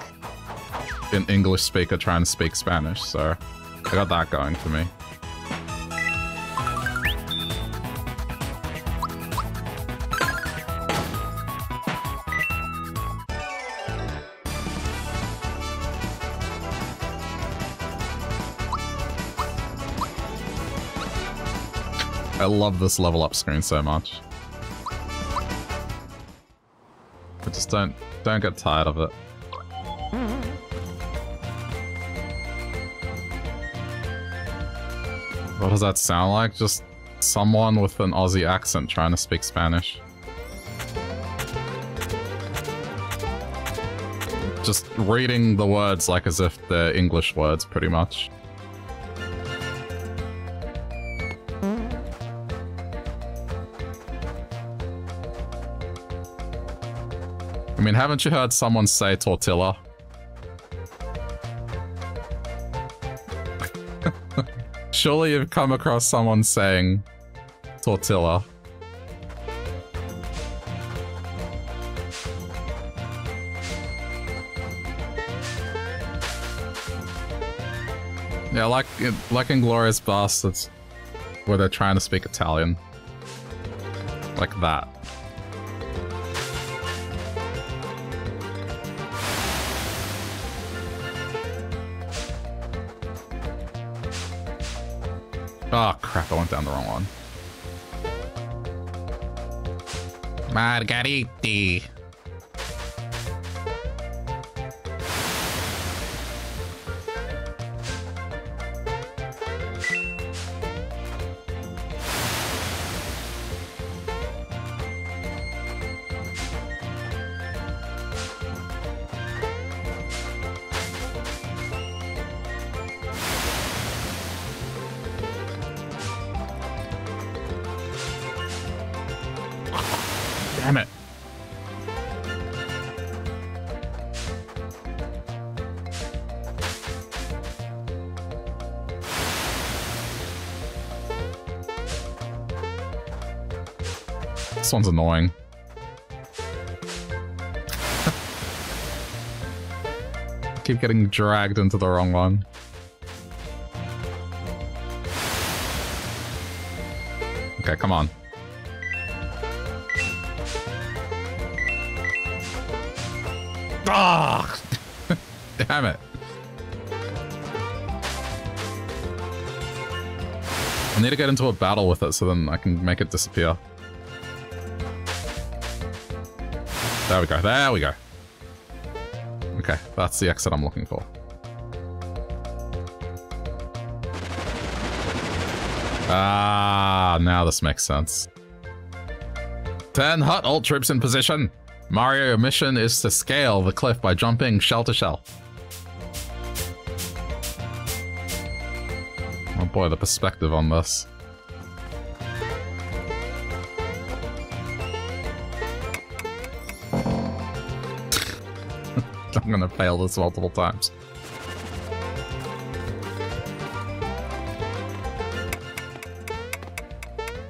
an English speaker trying to speak Spanish, so I got that going for me. I love this level up screen so much. I just don't don't get tired of it. What does that sound like? Just someone with an Aussie accent trying to speak Spanish. Just reading the words like as if they're English words, pretty much. I mean, haven't you heard someone say tortilla? Surely you've come across someone saying tortilla. Yeah, like like in Inglourious Bastards, where they're trying to speak Italian. Like that. Oh crap, I went down the wrong one. Margariti. This one's annoying. Keep getting dragged into the wrong one. Okay, come on. Ah! Damn it. I need to get into a battle with it so then I can make it disappear. There we go, there we go. Okay, that's the exit I'm looking for. Ah, now this makes sense. Ten hut alt troops in position. Mario mission is to scale the cliff by jumping shell to shell. Oh boy, the perspective on this. I'm gonna fail this multiple times.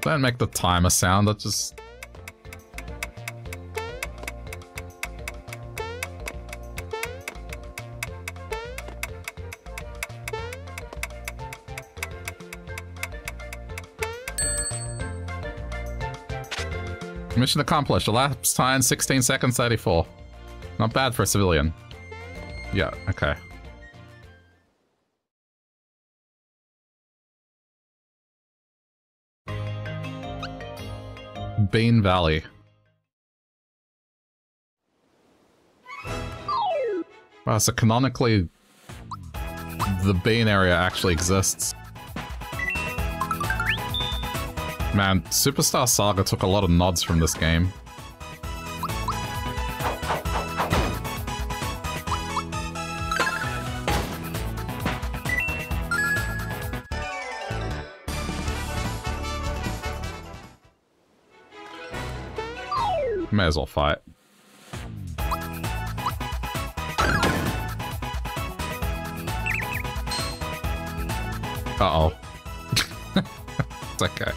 Don't make the timer sound, that's just... Mission accomplished. Elapsed time sixteen seconds thirty-four. Not bad for a civilian. Yeah, okay. Bean Valley. Wow, so canonically, the Bean area actually exists. Man, Superstar Saga took a lot of nods from this game. Might as well fight. Uh-oh. It's okay.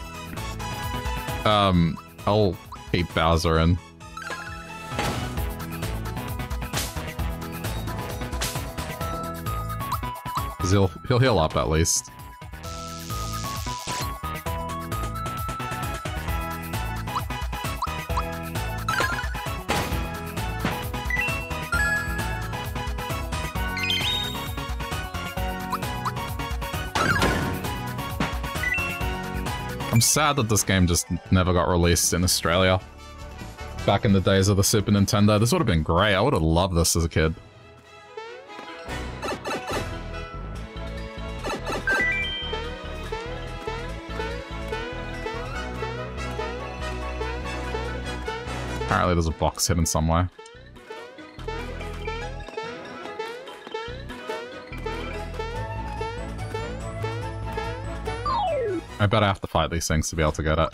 Um, I'll keep Bowser in. Because he'll, he'll heal up at least. Sad that this game just never got released in Australia. Back in the days of the Super Nintendo, this would have been great. I would have loved this as a kid. Apparently there's a box hidden somewhere. I bet I have to fight these things to be able to get it.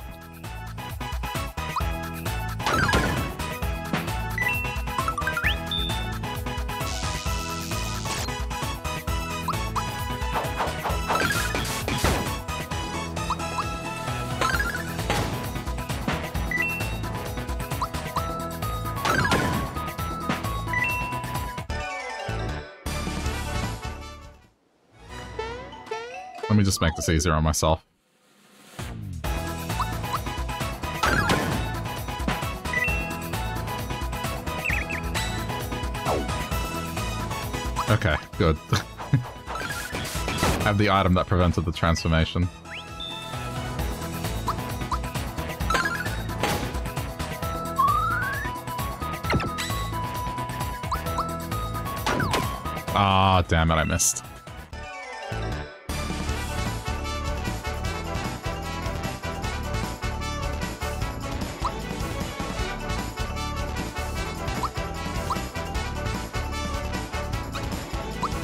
Let me just make this easier on myself. Okay, good. I have the item that prevented the transformation. Ah, oh, damn it, I missed.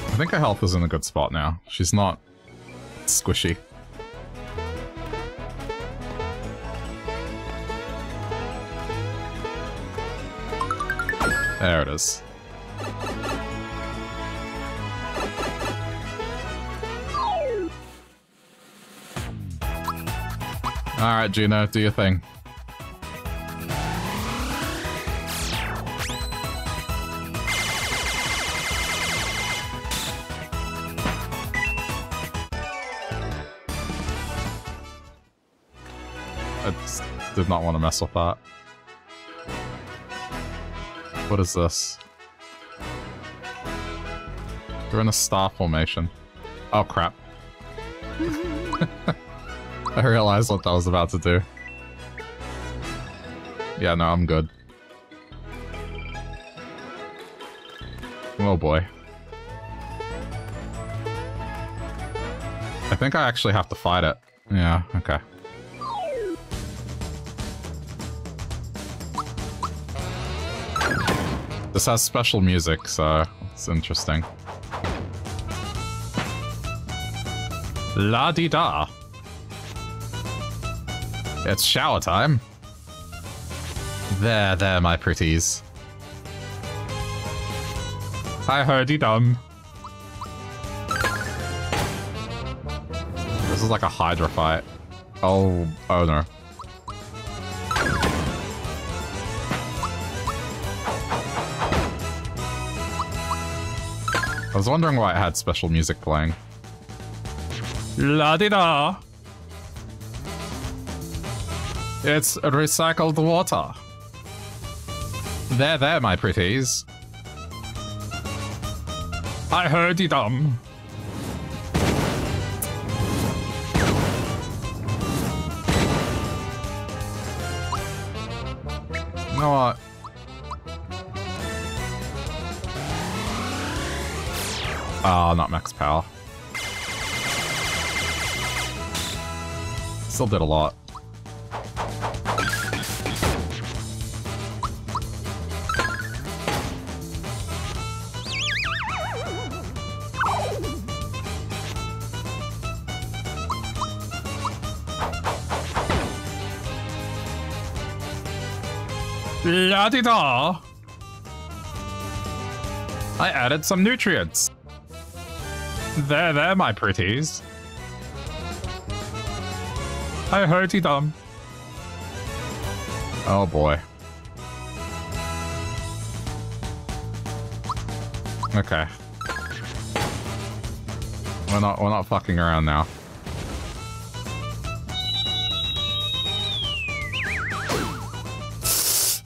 I think her health is in a good spot now. She's not squishy. There it is. Alright, Gino, do your thing. Did not want to mess with that. What is this? We're in a star formation. Oh crap. I realized what I was about to do. Yeah, no, I'm good. Oh boy. I think I actually have to fight it. Yeah, okay. This has special music, so it's interesting. La-di-da. It's shower time. There, there, my pretties. I heard you done. This is like a Hydra fight. Oh, oh no. I was wondering why it had special music playing. La-di-da! It's recycled water. There, there, my pretties. I heard you dumb. You know what? Oh, not max power. Still did a lot. La-dee-da! I added some nutrients. There, there, my pretties. I heard you dumb. Oh boy. Okay. We're not, we're not fucking around now.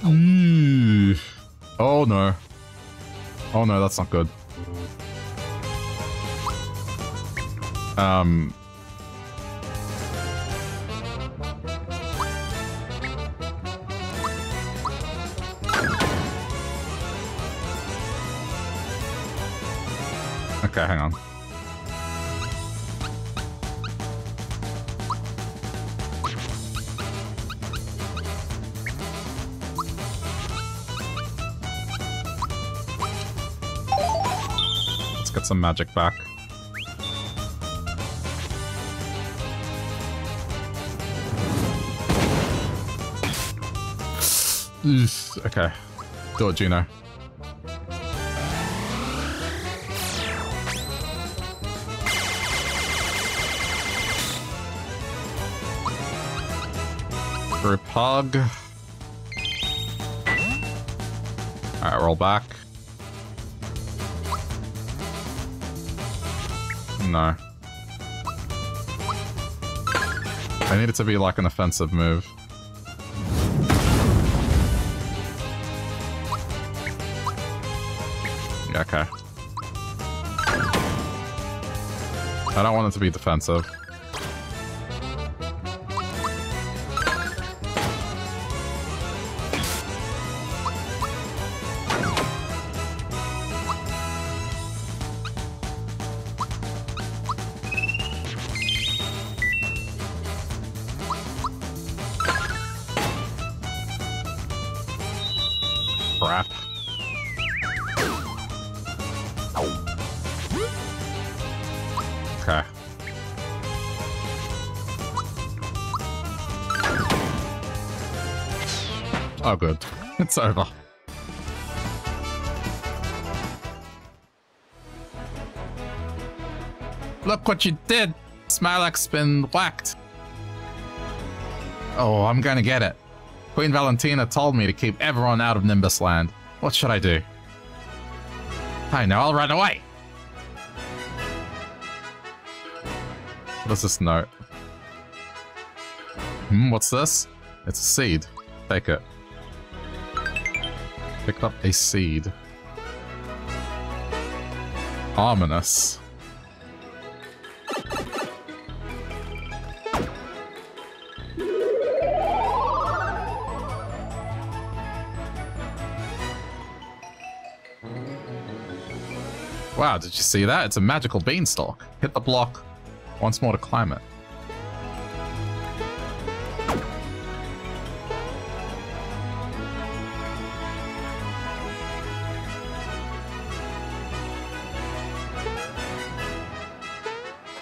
Mm. Oh no. Oh no, that's not good. Um. Okay, hang on. Let's get some magic back. Okay. Do it, Gino. Grubhog. Alright, roll back. No. I need it to be like an offensive move. Okay. I don't want it to be defensive. Good. It's over. Look what you did! Smilax been whacked. Oh, I'm gonna get it. Queen Valentina told me to keep everyone out of Nimbus land. What should I do? I know, I'll run away! What is this note? Hmm, what's this? It's a seed. Take it. Picked up a seed. Ominous. Wow, did you see that? It's a magical beanstalk. Hit the block once more to climb it.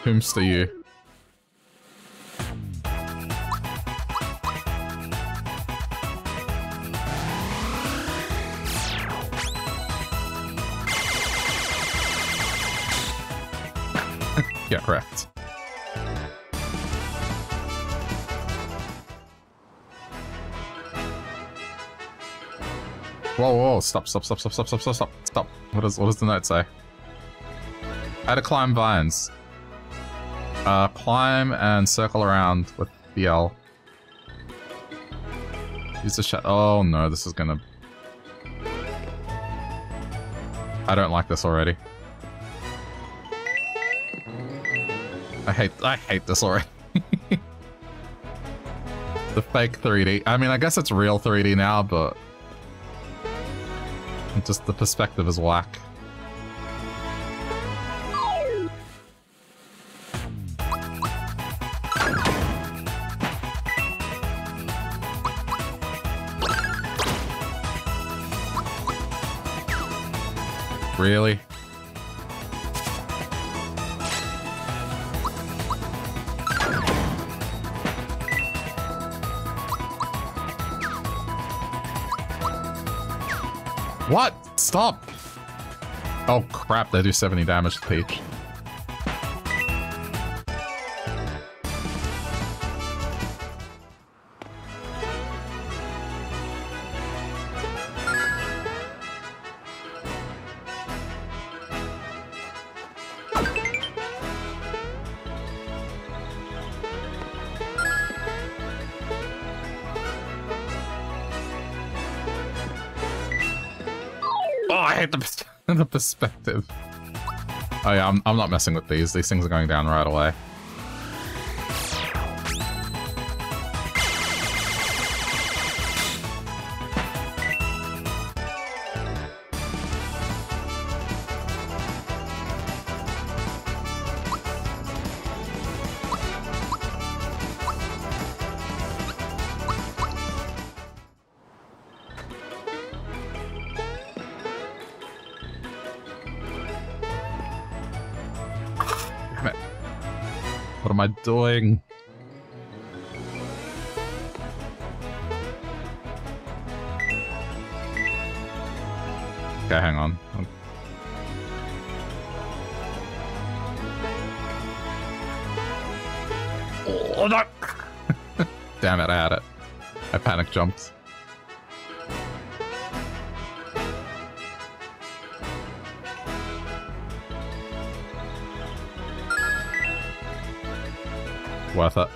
Whomst are you? Yeah, correct. Whoa, whoa, stop, stop, stop, stop, stop, stop, stop, stop. What does, what does the note say? How to climb vines. Uh, climb and circle around with the L. Use the shot. Oh no, this is gonna... I don't like this already. I hate, I hate this already. The fake three D. I mean, I guess it's real three D now, but... just the perspective is whack. Really? What? Stop! Oh crap, I do seventy damage to Peach. The perspective. Oh yeah, I'm, I'm not messing with these. These things are going down right away. Doing. Okay, hang on. I'm... Oh no! Damn it, I had it. I panic jumped. Worth it.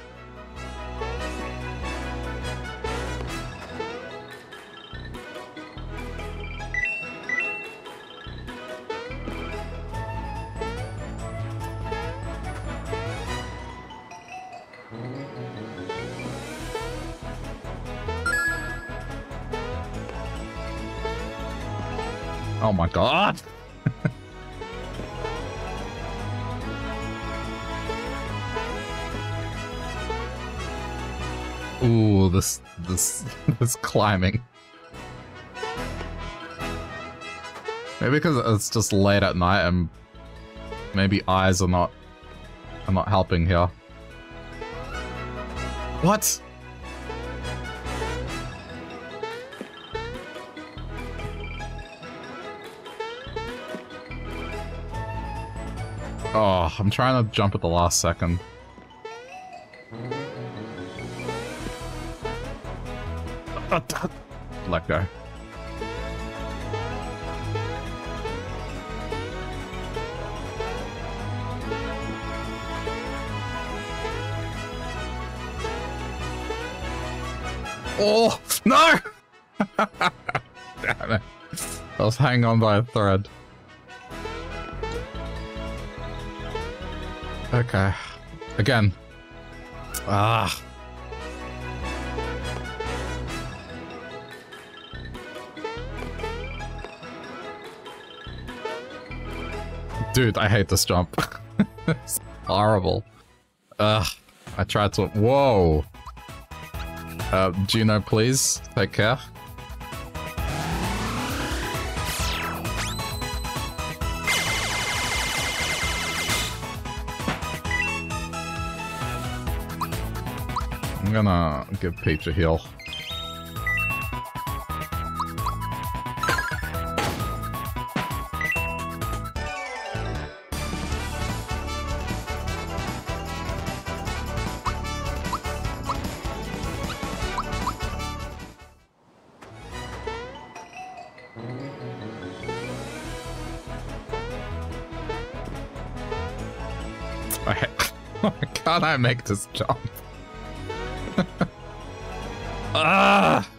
Oh my god! Ooh, this, this, this climbing. Maybe because it's just late at night and maybe eyes are not, are not helping here. What? Oh, I'm trying to jump at the last second. Let go. Oh no! Damn it! I was hanging on by a thread. Okay. Again. Ah. Dude, I hate this jump. It's horrible. Ugh. I tried to- Whoa! Uh, Gino, please, take care. I'm gonna give Peach a heal. How can I make this jump? Ah!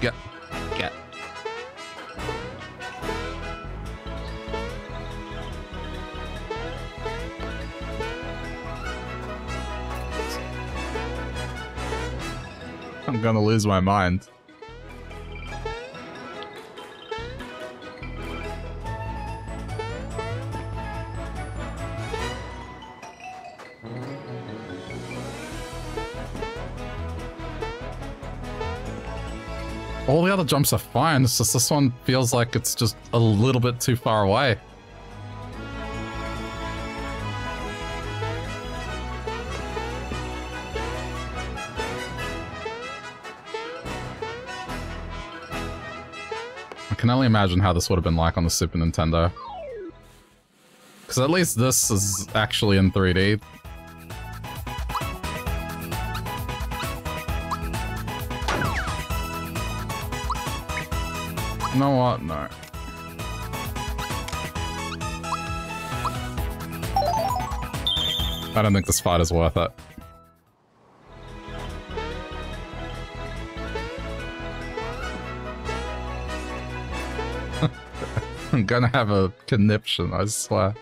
Get, get. I'm gonna lose my mind. All the other jumps are fine, it's just this one feels like it's just a little bit too far away. can only imagine how this would have been like on the Super Nintendo. Because at least this is actually in three D. You know what? No. I don't think this fight is worth it. I'm gonna have a conniption, I swear.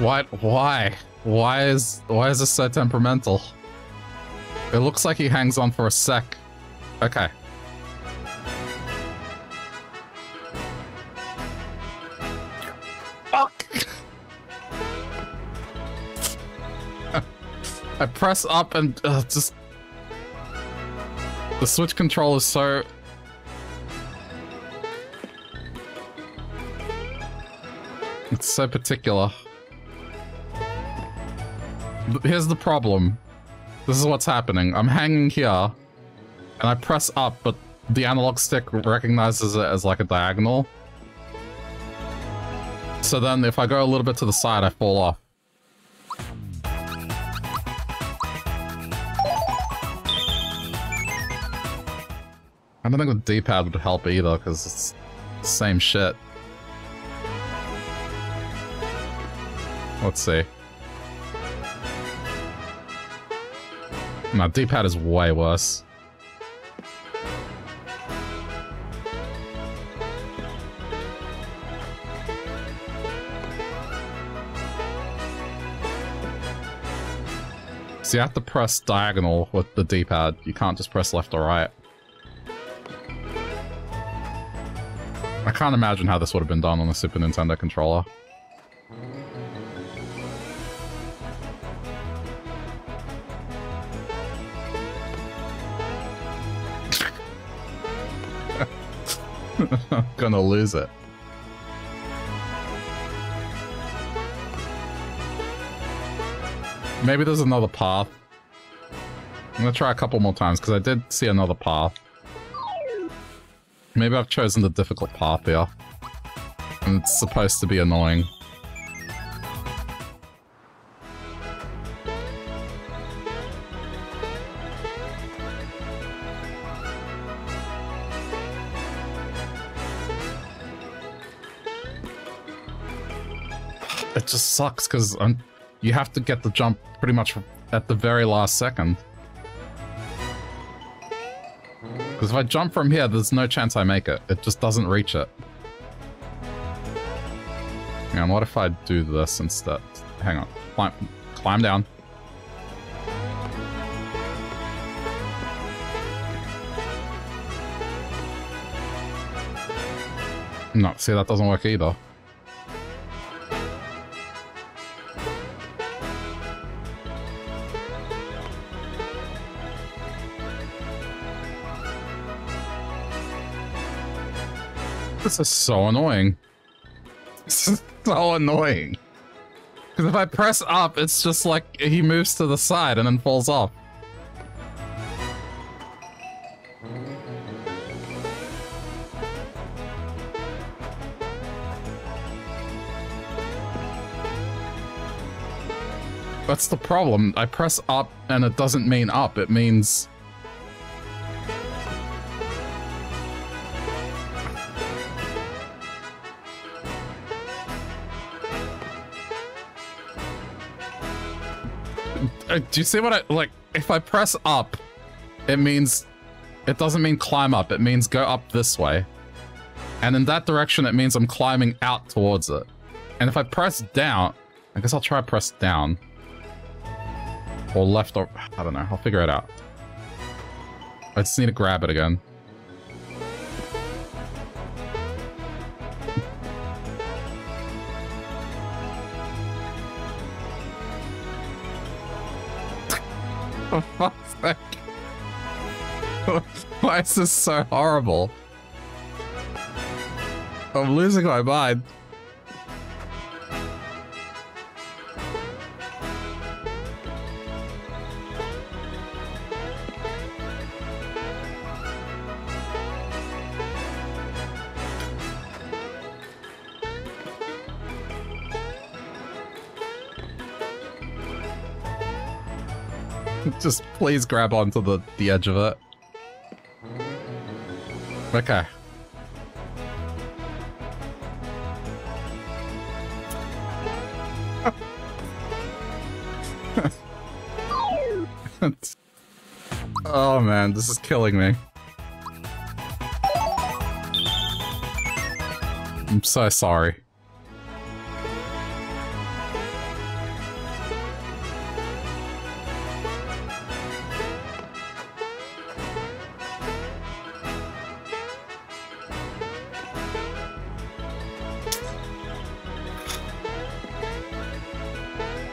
Why? Why? Why is why is this so temperamental? It looks like he hangs on for a sec. Okay. Fuck! I press up and uh, just the Switch control is so. It's so particular. Here's the problem. This is what's happening. I'm hanging here, and I press up, but the analog stick recognizes it as like a diagonal. So then if I go a little bit to the side, I fall off. I don't think the D-pad would help either, because it's the same shit. Let's see. No, D-pad is way worse. So you have to press diagonal with the D-pad. You can't just press left or right. I can't imagine how this would have been done on a Super Nintendo controller. I'm gonna lose it. Maybe there's another path. I'm gonna try a couple more times because I did see another path. Maybe I've chosen the difficult path here. And it's supposed to be annoying. It just sucks because you have to get the jump pretty much at the very last second. Because if I jump from here, there's no chance I make it. It just doesn't reach it. Hang on, what if I do this instead? Hang on. Climb, climb down. No, see, that doesn't work either. This is so annoying. This is so annoying. Because if I press up, it's just like he moves to the side and then falls off. That's the problem. I press up and it doesn't mean up. It means... Do you see what I, like, if I press up, it means, it doesn't mean climb up, it means go up this way. And in that direction, it means I'm climbing out towards it. And if I press down, I guess I'll try press down. Or left or, I don't know, I'll figure it out. I just need to grab it again. For fuck's sake. Why is this so horrible? I'm losing my mind. Just please grab onto the, the edge of it. Okay. Oh man, this is killing me. I'm so sorry.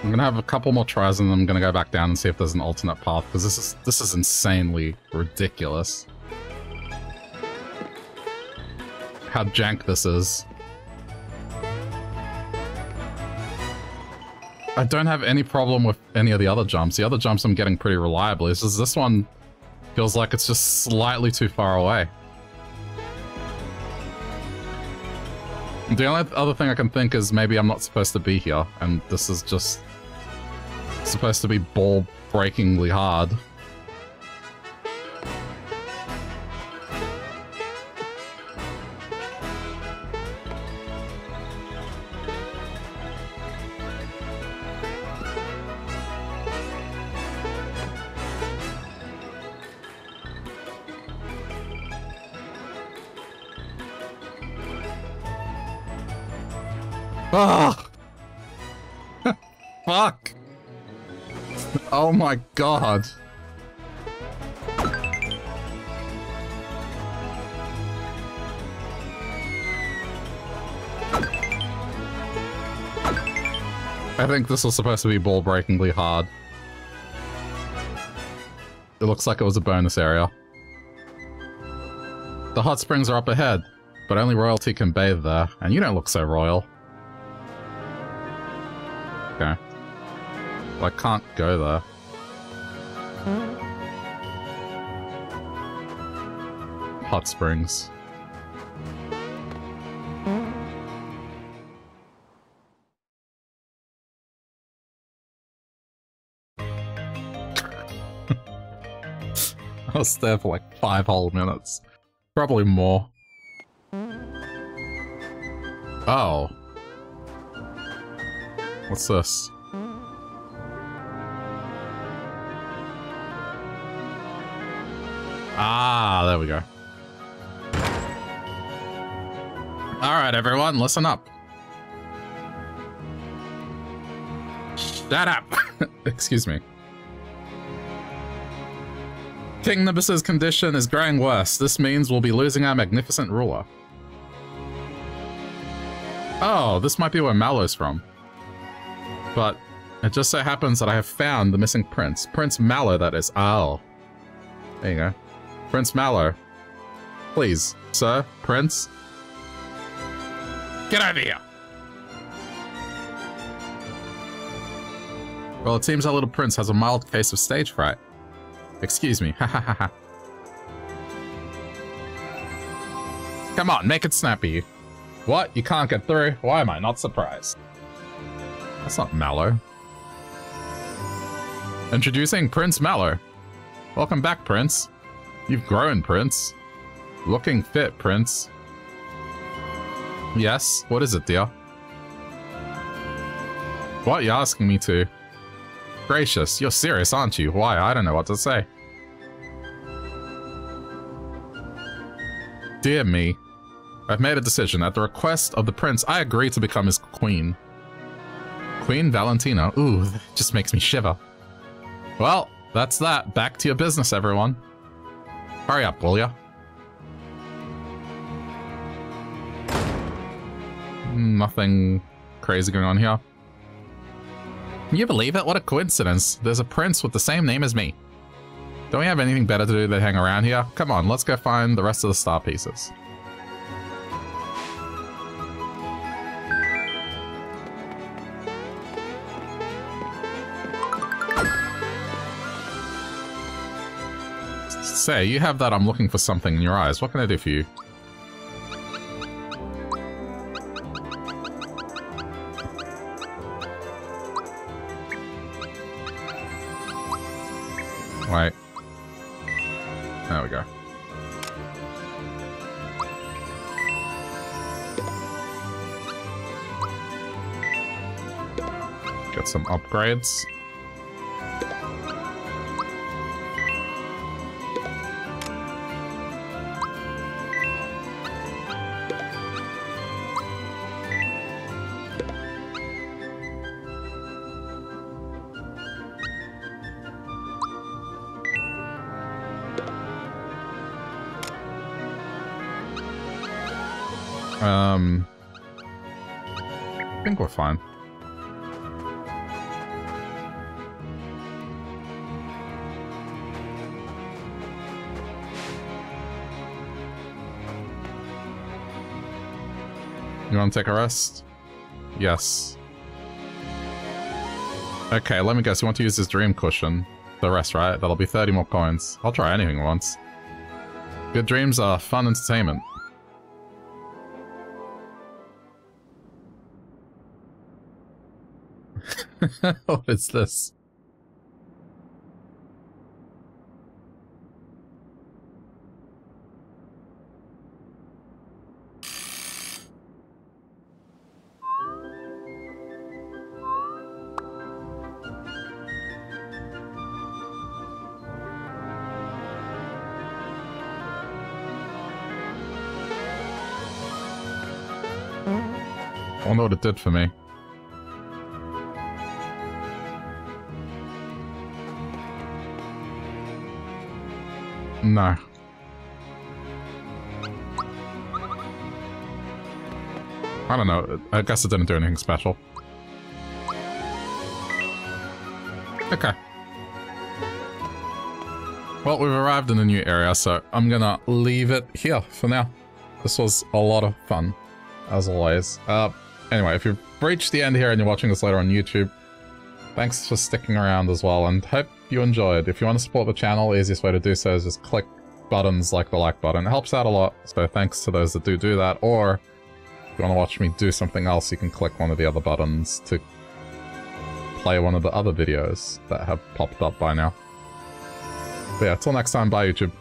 I'm gonna have a couple more tries and then I'm gonna go back down and see if there's an alternate path, because this is this is insanely ridiculous. How jank this is. I don't have any problem with any of the other jumps. The other jumps I'm getting pretty reliably. This is, this one feels like it's just slightly too far away. The only other thing I can think is maybe I'm not supposed to be here, and this is just supposed to be ball-breakingly hard. Oh. Fuck! Oh my god! I think this was supposed to be ball-breakingly hard. It looks like it was a bonus area. The hot springs are up ahead, but only royalty can bathe there, and you don't look so royal. Okay. Well, I can't go there. Hot springs. I was there for like five whole minutes. Probably more. Oh. What's this? Ah, there we go. Alright, everyone, listen up. Shut up! Excuse me. King Nimbus's condition is growing worse. This means we'll be losing our magnificent ruler. Oh, this might be where Mallow's from. But it just so happens that I have found the missing prince. Prince Mallow, that is. Oh. There you go. Prince Mallow. Please, sir, prince. Get over here! Well, it seems our little prince has a mild case of stage fright. Excuse me. Ha ha ha ha. Come on, make it snappy. What? You can't get through? Why am I not surprised? That's not Mallow. Introducing Prince Mallow. Welcome back, Prince. You've grown, Prince. Looking fit, Prince. Yes, what is it, dear? What are you asking me to? Gracious, you're serious, aren't you? Why, I don't know what to say. Dear me, I've made a decision. At the request of the prince, I agree to become his queen. Queen Valentina. Ooh, that just makes me shiver. Well, that's that. Back to your business, everyone. Hurry up, will ya? Nothing crazy going on here. Can you believe it? What a coincidence. There's a prince with the same name as me. Don't we have anything better to do than hang around here? Come on, let's go find the rest of the star pieces. Say, you have that I'm looking for something in your eyes. What can I do for you? Wait. There we go. Got some upgrades. Um, I think we're fine. You want to take a rest? Yes. Okay, let me guess. You want to use this dream cushion? The rest, right? That'll be thirty more coins. I'll try anything once. Good dreams are fun entertainment. What is this? I wonder what it did for me. No. I don't know. I guess it didn't do anything special. Okay. Well, we've arrived in a new area, so I'm gonna leave it here for now. This was a lot of fun, as always. Uh, anyway, if you've reached the end here and you're watching this later on YouTube, thanks for sticking around as well, and hope you enjoyed. If you want to support the channel, the easiest way to do so is just click buttons like the like button. It helps out a lot, so thanks to those that do do that. Or if you want to watch me do something else, you can click one of the other buttons to play one of the other videos that have popped up by now. But yeah, till next time, bye YouTube.